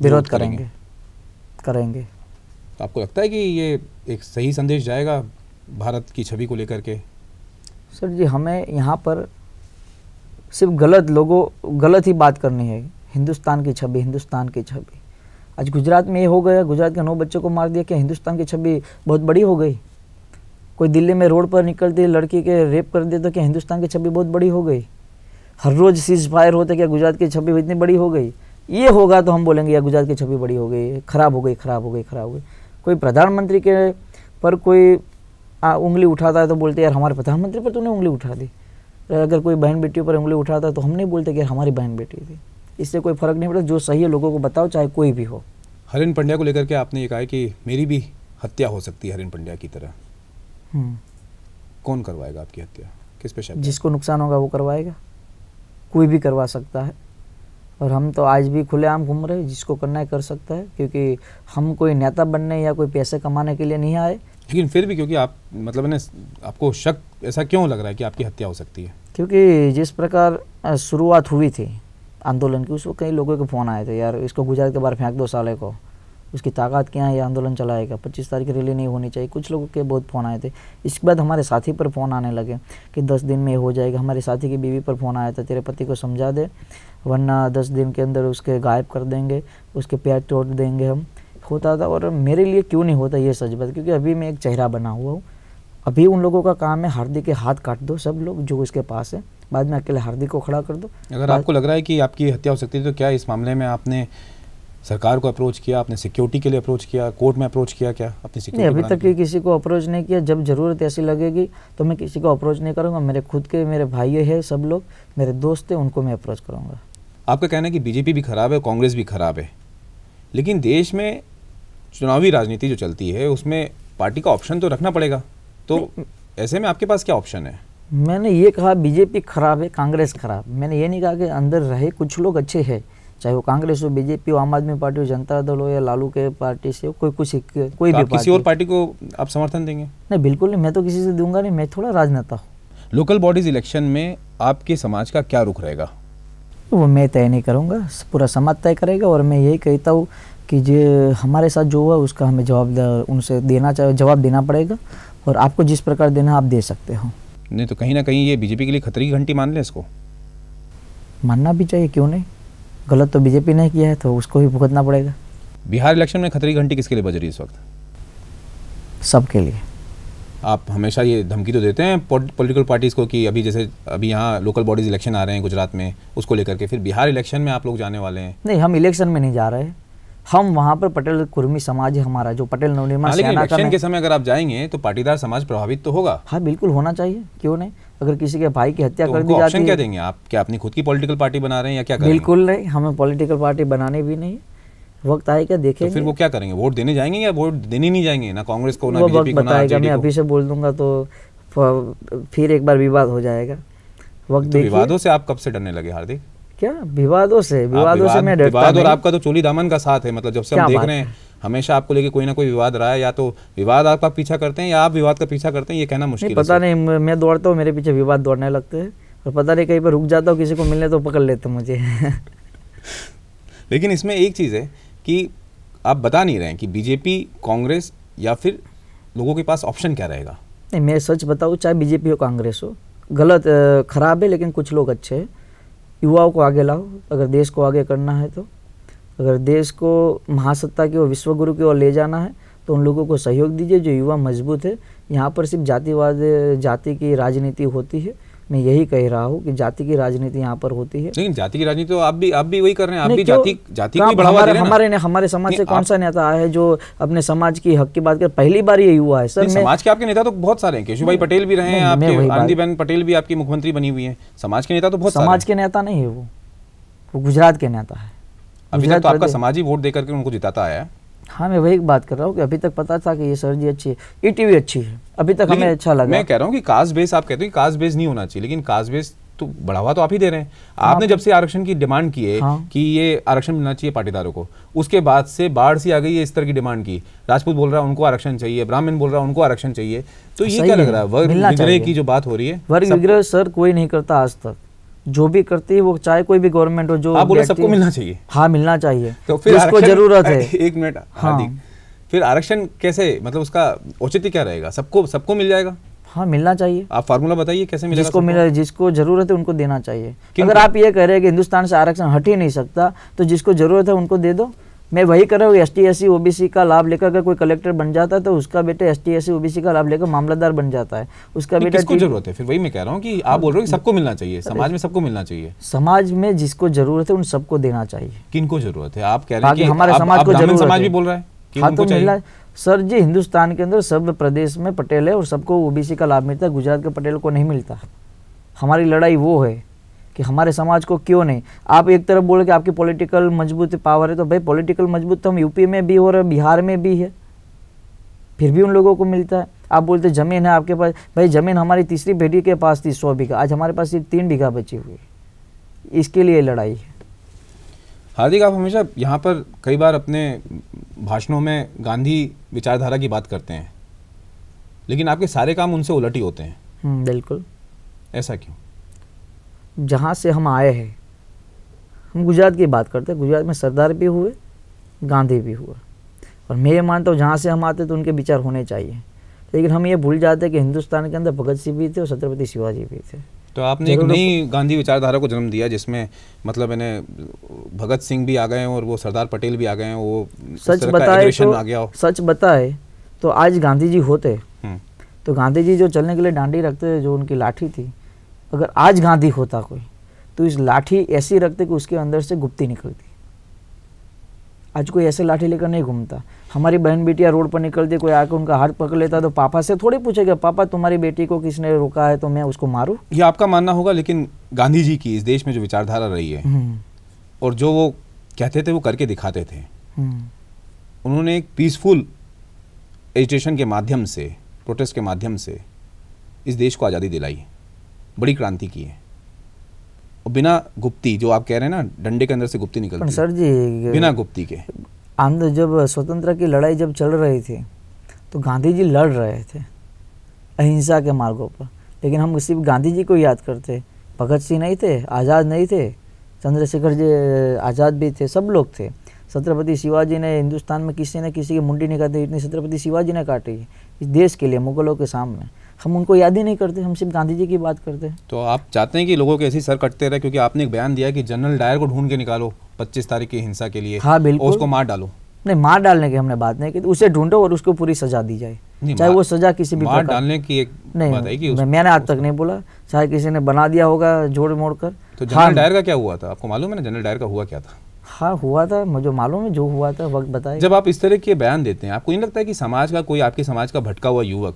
विरोध करेंगे। आपको लगता है कि ये एक सही संदेश जाएगा भारत की छवि को लेकर के? सर जी, हमें यहाँ पर सिर्फ गलत ही बात करनी है। हिंदुस्तान की छवि आज गुजरात में ये हो गया, गुजरात के 9 बच्चों को मार दिया। क्या हिंदुस्तान की छवि बहुत बड़ी हो गई? कोई दिल्ली में रोड पर निकलती लड़की के रेप कर दिया तो क्या हिंदुस्तान की छवि बहुत बड़ी हो गई? हर रोज़ सीज फायर होते, क्या गुजरात की छवि इतनी बड़ी हो गई? ये होगा तो हम बोलेंगे यार गुजरात की छवि बड़ी हो गई, खराब हो गई। कोई प्रधानमंत्री के पर कोई उंगली उठाता है तो बोलते यार हमारे प्रधानमंत्री पर तूने उंगली उठा दी। अगर कोई बहन बेटियों पर उंगली उठाता है तो हम नहीं बोलते कि यार हमारी बहन बेटी थी। इससे कोई फ़र्क नहीं पड़ता, जो सही है लोगों को बताओ, चाहे कोई भी हो। हरेन पंड्या को लेकर के आपने ये कहा कि मेरी भी हत्या हो सकती है हरेन पंड्या की तरह। कौन करवाएगा आपकी हत्या? किस पे शक? जिसको नुकसान होगा वो करवाएगा, कोई भी करवा सकता है। और हम तो आज भी खुलेआम घूम रहे हैं, जिसको करना है कर सकता है, क्योंकि हम कोई नेता बनने या कोई पैसे कमाने के लिए नहीं आए। लेकिन फिर भी क्योंकि आप मतलब ना, आपको शक ऐसा क्यों लग रहा है कि आपकी हत्या हो सकती है? क्योंकि जिस प्रकार शुरुआत हुई थी आंदोलन की, उसको कई लोगों के फ़ोन आए थे यार इसको गुजरात के बाहर फेंक दो साले को, उसकी ताकत क्या है, ये आंदोलन चलाएगा, 25 तारीख की रैली नहीं होनी चाहिए। कुछ लोगों के बहुत फ़ोन आए थे। इसके बाद हमारे साथी पर फ़ोन आने लगे कि 10 दिन में हो जाएगा। हमारे साथी की बीवी पर फ़ोन आया था, तेरे पति को समझा दे वरना 10 दिन के अंदर उसके गायब कर देंगे, उसके पैर तोड़ देंगे। हम होता था, और मेरे लिए क्यों नहीं होता ये सच बात, क्योंकि अभी मैं एक चेहरा बना हुआ हूँ। अभी उन लोगों का काम है हार्दिक के हाथ काट दो सब लोग जो उसके पास है, बाद में अकेले हार्दिक को खड़ा कर दो। अगर आपको लग रहा है कि आपकी हत्या हो सकती है तो क्या इस मामले में आपने सरकार को अप्रोच किया, आपने सिक्योरिटी के लिए अप्रोच किया, कोर्ट में अप्रोच किया क्या अपनी सिक्योरिटी? नहीं, अभी तक किसी को अप्रोच नहीं किया। जब ज़रूरत ऐसी लगेगी तो मैं किसी को अप्रोच नहीं करूँगा। मेरे खुद के मेरे भाई हैं सब लोग, मेरे दोस्त हैं, उनको मैं अप्रोच करूँगा। आपका कहना है कि बीजेपी भी खराब है, कांग्रेस भी खराब है, लेकिन देश में चुनावी राजनीति जो चलती है उसमें पार्टी का ऑप्शन तो रखना पड़ेगा, तो ऐसे में आपके पास क्या ऑप्शन है? मैंने ये कहा बीजेपी खराब है, कांग्रेस खराब। मैंने ये नहीं कहा कि अंदर रहे कुछ लोग अच्छे हैं, चाहे वो कांग्रेस हो, बीजेपी हो, आम आदमी पार्टी हो, जनता दल हो या लालू के पार्टी से कोई भी पार्टी। किसी और पार्टी को आप समर्थन देंगे? नहीं, बिल्कुल नहीं, मैं तो किसी से दूंगा नहीं, मैं थोड़ा राजनेता हूँ। लोकल बॉडीज इलेक्शन में आपके समाज का क्या रुख रहेगा? वो मैं तय नहीं करूँगा, पूरा समाज तय करेगा। और मैं यही कहता हूँ कि जो हमारे साथ जो हुआ उसका हमें जवाब देना पड़ेगा, और आपको जिस प्रकार देना आप दे सकते हो। नहीं तो कहीं ना कहीं ये बीजेपी के लिए खतरे की घंटी मान लें, इसको मानना भी चाहिए, क्यों नहीं? गलत तो बीजेपी ने किया है तो उसको ही भुगतना पड़ेगा। बिहार इलेक्शन में खतरे की घंटी किसके लिए बज रही है इस वक्त? सबके लिए। आप हमेशा ये धमकी तो देते हैं पॉलिटिकल पार्टीज़ को कि अभी जैसे अभी यहाँ लोकल बॉडीज इलेक्शन आ रहे हैं गुजरात में, उसको लेकर के फिर बिहार इलेक्शन में आप लोग जाने वाले हैं। नहीं, हम इलेक्शन में नहीं जा रहे हैं, हम वहाँ पर पटेल कुर्मी समाज है हमारा, जो पटेल नवनिर्माण सेना का। लेकिन इलेक्शन के समय अगर आप जाएंगे तो पाटीदार समाज प्रभावित तो होगा। हाँ बिल्कुल होना चाहिए, क्यों नहीं? अगर किसी के भाई की हत्या कर दी जाती है तो ऑप्शन क्या देंगे आप? क्या अपनी खुद की पॉलिटिकल पार्टी बना रहे हैं या क्या करेंगे? बिल्कुल नहीं, हमें पॉलिटिकल पार्टी बनाने भी नहीं, वक्त आएगा देखेंगे। तो फिर वो क्या करेंगे, वोट देने जाएंगे या वोट देने नहीं जाएंगे? ना कांग्रेस को ना बीजेपी को ना आरजेडी को। मैं अभी से बोल दूंगा तो फिर एक बार विवाद हो जाएगा, वक्त देखिए। विवादों से आप कब से डरने लगे हार्दिक? क्या विवादों से मैं डरता नहीं। और आपका तो चोली दामन का साथ है, मतलब जब से हम देख रहे हैं हमेशा आपको लेके कोई ना कोई विवाद रहा है, या तो विवाद आपका पीछा करते हैं या आप विवाद का पीछा करते हैं, ये कहना मुश्किल है। पता नहीं, मैं दौड़ता हूँ, मेरे पीछे विवाद दौड़ने लगते हैं, और पता नहीं कहीं पर रुक जाता हूँ, किसी को मिलने तो पकड़ लेते मुझे। लेकिन इसमें एक चीज़ है कि आप बता नहीं रहे हैं कि बीजेपी, कांग्रेस या फिर लोगों के पास ऑप्शन क्या रहेगा। नहीं, मैं सच बताऊँ, चाहे बीजेपी हो कांग्रेस हो, गलत खराब है लेकिन कुछ लोग अच्छे हैं। युवाओं को आगे लाओ, अगर देश को आगे करना है तो, अगर देश को महासत्ता की ओर, विश्वगुरु की ओर ले जाना है तो उन लोगों को सहयोग दीजिए जो युवा मजबूत है। यहाँ पर सिर्फ जातिवाद, जाति की राजनीति होती है, मैं यही कह रहा हूँ कि जाति की राजनीति यहाँ पर होती है। लेकिन जाति की राजनीति तो आप भी वही कर रहे हैं, आप भी जाति को बढ़ावा दे रहे हैं। हमारे समाज से कौन सा नेता आया है जो अपने समाज की हक की बात कर? पहली बार ये युवा है सर। समाज के आपके नेता तो बहुत सारे हैं, केशुभाई पटेल भी रहे हैं, आपके आनंदीबेन पटेल भी आपकी मुख्यमंत्री बनी हुई है। समाज के नेता तो बहुत, समाज के नेता नहीं है वो गुजरात के नेता है। अभी तक तो आपका समाज ही वोट दे करके उनको जिताता आया है। हाँ, मैं वही बात कर रहा हूँ कि अभी तक पता था कि ये सर जी अच्छी है, ईटीवी अच्छी है, अभी तक हमें अच्छा लगा। मैं कह रहा हूँ कि कास्ट बेस, आप कहते हो कि कास्ट बेस नहीं होना चाहिए, लेकिन कास्ट बेस तो बढ़ावा तो आप ही दे रहे हैं। आपने जब से आरक्षण की डिमांड की है कि ये आरक्षण मिलना चाहिए पाटीदारों को, उसके बाद से बाढ़ सी आ गई है इस तरह की डिमांड की। राजपूत बोल रहा है उनको आरक्षण चाहिए, ब्राह्मण बोल रहा है उनको आरक्षण चाहिए, तो ये क्या लग रहा है वर्ग विग्रह की जो बात हो रही है? वर्ग विग्रह सर कोई नहीं करता आज तक, जो भी करती है वो, चाहे कोई भी गवर्नमेंट हो, जो आप बोले सबको मिलना चाहिए। हाँ मिलना चाहिए, तो फिर उसको जरूरत है। एक मिनट, हाँ फिर आरक्षण कैसे, मतलब उसका औचित्य क्या रहेगा? सबको मिल जाएगा? हाँ मिलना चाहिए। आप फार्मूला बताइए कैसे मिलेगा? जिसको जरूरत है उनको देना चाहिए। अगर आप ये कह रहे हैं कि हिंदुस्तान से आरक्षण हट ही नहीं सकता, तो जिसको जरूरत है उनको दे दो। मैं वही कर रहा हूँ, ST SC OBC का लाभ लेकर अगर कोई कलेक्टर बन जाता है तो उसका बेटा ST SC OBC का लाभ लेकर मामलादार बन जाता है, उसका बेटा। किसको जरूरत है फिर? वही मैं कह रहा हूँ कि आप बोल रहे हो कि सबको मिलना चाहिए, समाज में सबको मिलना चाहिए। समाज में जिसको जरूरत है उन सबको देना चाहिए। किनको जरूरत है? आप कह रहे हैं हमारे समाज को जरूरत, समाज भी बोल रहा है। हाँ तो मिलना सर जी, हिंदुस्तान के अंदर सब प्रदेश में पटेल है और सबको OBC का लाभ मिलता है, गुजरात के पटेल को नहीं मिलता। हमारी लड़ाई वो है कि हमारे समाज को क्यों नहीं। आप एक तरफ बोले कि आपकी पॉलिटिकल मजबूत पावर है, तो भाई पॉलिटिकल मजबूत तो हम यूपी में भी हो रहे, बिहार में भी है, फिर भी उन लोगों को मिलता है। आप बोलते ज़मीन है आपके पास, भाई ज़मीन हमारी तीसरी पीढ़ी के पास थी 100 बीघा, आज हमारे पास सिर्फ 3 बीघा बची हुई है, इसके लिए लड़ाई है। हार्दिक, आप हमेशा यहाँ पर कई बार अपने भाषणों में गांधी विचारधारा की बात करते हैं, लेकिन आपके सारे काम उनसे उलट ही होते हैं। बिल्कुल। ऐसा क्यों? जहाँ से हम आए हैं, हम गुजरात की बात करते हैं, गुजरात में सरदार भी हुए, गांधी भी हुआ, और मैं ये मानता हूँ जहाँ से हम आते तो उनके विचार होने चाहिए। लेकिन हम ये भूल जाते हैं कि हिंदुस्तान के अंदर भगत सिंह भी थे और छत्रपति शिवाजी भी थे। तो आपने एक नई गांधी विचारधारा को जन्म दिया, जिसमें मतलब इन्हें भगत सिंह भी आ गए हैं और वो सरदार पटेल भी आ गए हैं। वो सच बताए तो आज गांधी जी होते तो गांधी जी जो चलने के लिए डांडी रखते, जो उनकी लाठी थी, अगर आज गांधी होता कोई तो इस लाठी ऐसी रखते कि उसके अंदर से गुप्ती निकलती। आज कोई ऐसे लाठी लेकर नहीं घूमता। हमारी बहन बेटियां रोड पर निकलती, कोई आकर उनका हाथ पकड़ लेता तो पापा से थोड़ी पूछेगा पापा तुम्हारी बेटी को किसने रोका है तो मैं उसको मारूं? ये आपका मानना होगा, लेकिन गांधी जी की इस देश में जो विचारधारा रही है और जो वो कहते थे वो करके दिखाते थे, उन्होंने एक पीसफुल एजिटेशन के माध्यम से, प्रोटेस्ट के माध्यम से इस देश को आज़ादी दिलाई, बड़ी क्रांति की है। और बिना गुप्ती, जो आप कह रहे हैं ना डंडे के अंदर से गुप्ती निकलती है सर जी, बिना गुप्ती के आंदोलन, जब स्वतंत्रता की लड़ाई जब चल रही थी तो गांधी जी लड़ रहे थे अहिंसा के मार्गों पर, लेकिन हम सिर्फ गांधी जी को याद करते। भगत सिंह नहीं थे, आज़ाद नहीं थे, चंद्रशेखर जी आज़ाद भी थे, सब लोग थे। छत्रपति शिवाजी ने हिंदुस्तान में किसी न किसी की मुंडी नहीं काटी, इतनी छत्रपति शिवाजी ने काटी इस देश के लिए मुगलों के सामने। हम उनको याद ही नहीं करते, हम सिर्फ गांधी जी की बात करते हैं। तो आप चाहते हैं कि लोगों के ऐसे सर कटते रहे, क्योंकि आपने एक बयान दिया कि जनरल डायर को ढूंढ के निकालो 25 तारीख की हिंसा के लिए। हाँ बिल्कुल, उसको मार डालो। नहीं, मार डालने की हमने बात नहीं की, उसे ढूंढो और उसको पूरी सजा दी जाए, चाहे वो सजा किसी भी मार डालने की एक नहीं बात है कि मैंने आज तक नहीं बोला, चाहे किसी ने बना दिया होगा जोड़ मोड़ कर। तो जनरल डायर का क्या हुआ था, आपको मालूम है ना जनरल डायर का हुआ क्या था? हाँ हुआ था, मुझे मालूम है जो हुआ था, वक्त बताए। जब आप इस तरह के बयान देते हैं, आपको नहीं लगता है कि समाज का कोई, आपके समाज का भटका हुआ युवक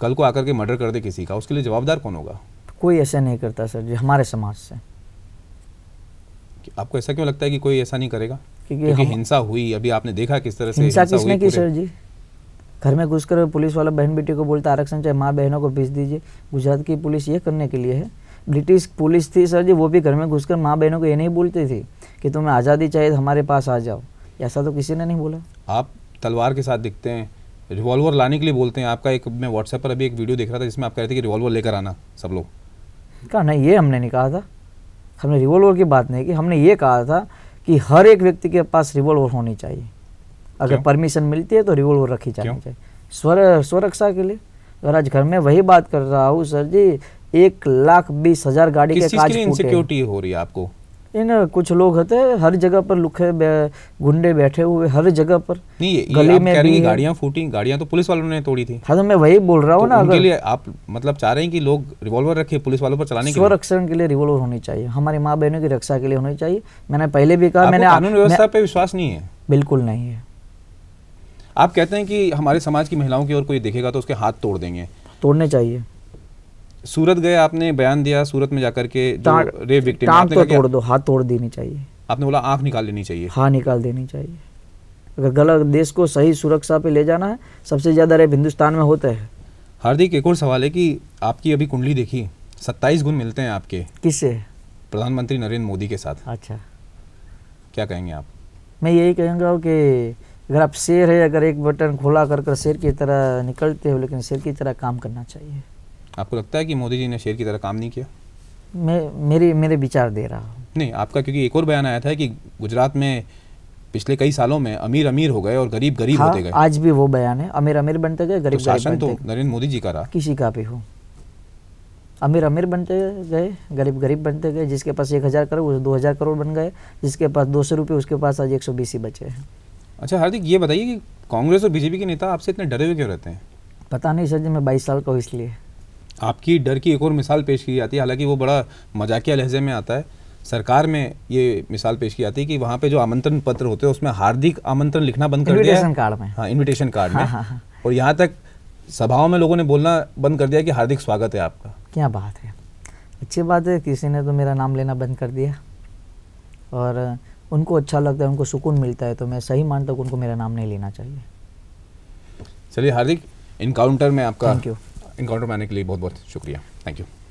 कल को आकर के मर्डर कर दे किसी का, उसके लिए जवाबदार कौन होगा? कोई ऐसा नहीं करता सर जी हमारे समाज से। आपको ऐसा क्यों लगता है कि कोई ऐसा नहीं करेगा? क्योंकि हिंसा हुई, अभी आपने देखा किस तरह से हिंसा किसने की सर जी। घर में घुसकर पुलिस वाला बहन बेटी को बोलता आरक्षण चाहे माँ बहनों को भेज दीजिए। गुजरात की पुलिस ये करने के लिए है। ब्रिटिश पुलिस थी सर जी, वो भी घर में घुसकर माँ बहनों को ये नहीं बोलती थी कि तुम्हें आज़ादी चाहिए हमारे पास आ जाओ, ऐसा तो किसी ने नहीं बोला। आप तलवार के साथ दिखते हैं, रिवॉल्वर लाने के लिए बोलते हैं। आपका एक, मैं व्हाट्सएप पर अभी एक वीडियो देख रहा था जिसमें आप कह रहे थे कि रिवॉल्वर लेकर आना सब लोग। कहा नहीं, ये हमने नहीं कहा था, हमने रिवॉल्वर की बात नहीं की। हमने ये कहा था कि हर एक व्यक्ति के पास रिवॉल्वर होनी चाहिए, अगर परमिशन मिलती है तो रिवॉल्वर रखी जानी चाहिए स्वरक्षा के लिए। अगर आज घर में वही बात कर रहा हूँ सर जी, 1,20,000 गाड़ी के कांच इनसिक्योरिटी हो रही है आपको। इन कुछ लोग होते हैं हर जगह पर, लुखे गुंडे बैठे हुए हर जगह पर। नहीं, गली में भी गाड़ियां फूटी, गाड़ियां तो पुलिस वालों ने तोड़ी थी। हाँ तो मैं वही बोल रहा हूँ ना, उनके लिए आप मतलब चाह रहे हैं कि लोग रिवॉल्वर रखे पुलिस वालों पर चलाने के लिए। स्वरक्षण के लिए रिवॉल्वर होनी चाहिए, हमारी माँ बहनों की रक्षा के लिए होनी चाहिए। मैंने पहले भी कहा, मैंने कानून व्यवस्था पे विश्वास नहीं है, बिल्कुल नहीं है। आप कहते हैं कि हमारे समाज की महिलाओं की ओर कोई देखेगा तो उसके हाथ तोड़ देंगे, तोड़ने चाहिए। सूरत गए, आपने बयान दिया, सूरत में जाकर के रेप विक्टिम, आपने कहा तोड़ दो, हाथ तोड़ देनी चाहिए। आपने बोला आंख निकाल लेनी चाहिए। हाँ निकाल देनी चाहिए, अगर गलत देश को सही सुरक्षा पे ले जाना है। सबसे ज़्यादा रेप हिंदुस्तान में होता है। हार्दिक एक और सवाल है कि आपकी अभी कुंडली देखी, 27 गुण मिलते हैं आपके किससे? प्रधानमंत्री नरेंद्र मोदी के साथ। अच्छा, क्या कहेंगे आप? मैं यही कहूँगा कि अगर आप शेर है, अगर एक बटन खोला कर शेर की तरह निकलते हो, लेकिन शेर की तरह काम करना चाहिए। आपको लगता है कि मोदी जी ने शेर की तरह काम नहीं किया? मैं मेरे विचार दे रहा हूँ। नहीं आपका, क्योंकि एक और बयान आया था कि गुजरात में पिछले कई सालों में अमीर अमीर हो गए और गरीब गरीब होते गए। आज भी वो बयान है, अमीर अमीर बनते गए, गरीब शासन तो नरेंद्र मोदी जी का रहा, किसी का भी हो। अमीर अमीर बनते गए, गरीब गरीब बनते गए। जिसके पास 1,000 करोड़ 2,000 करोड़ बन गए, जिसके पास 200 रुपये उसके पास आज 120 बचे हैं। अच्छा हार्दिक ये बताइए कि कांग्रेस और बीजेपी के नेता आपसे इतने डरे हुए क्यों रहते हैं? पता नहीं सर जी, मैं 22 साल का हूँ इसलिए। आपकी डर की एक और मिसाल पेश की जाती है, हालांकि वो बड़ा मजाकिया लहजे में आता है। सरकार में ये मिसाल पेश की जाती है कि वहाँ पे जो आमंत्रण पत्र होते हैं उसमें हार्दिक आमंत्रण लिखना बंद कर दिया, इन्विटेशन कार्ड में। हाँ इन्विटेशन कार्ड में। और यहाँ तक सभाओं में लोगों ने बोलना बंद कर दिया कि हार्दिक स्वागत है आपका। क्या बात है, अच्छी बात है। किसी ने तो मेरा नाम लेना बंद कर दिया और उनको अच्छा लगता है, उनको सुकून मिलता है, तो मैं सही मानता हूँ उनको मेरा नाम नहीं लेना चाहिए। चलिए हार्दिक, इनकाउंटर में आपका, थैंक यू, इनकाउंटर में आने के लिए बहुत बहुत शुक्रिया, थैंक यू।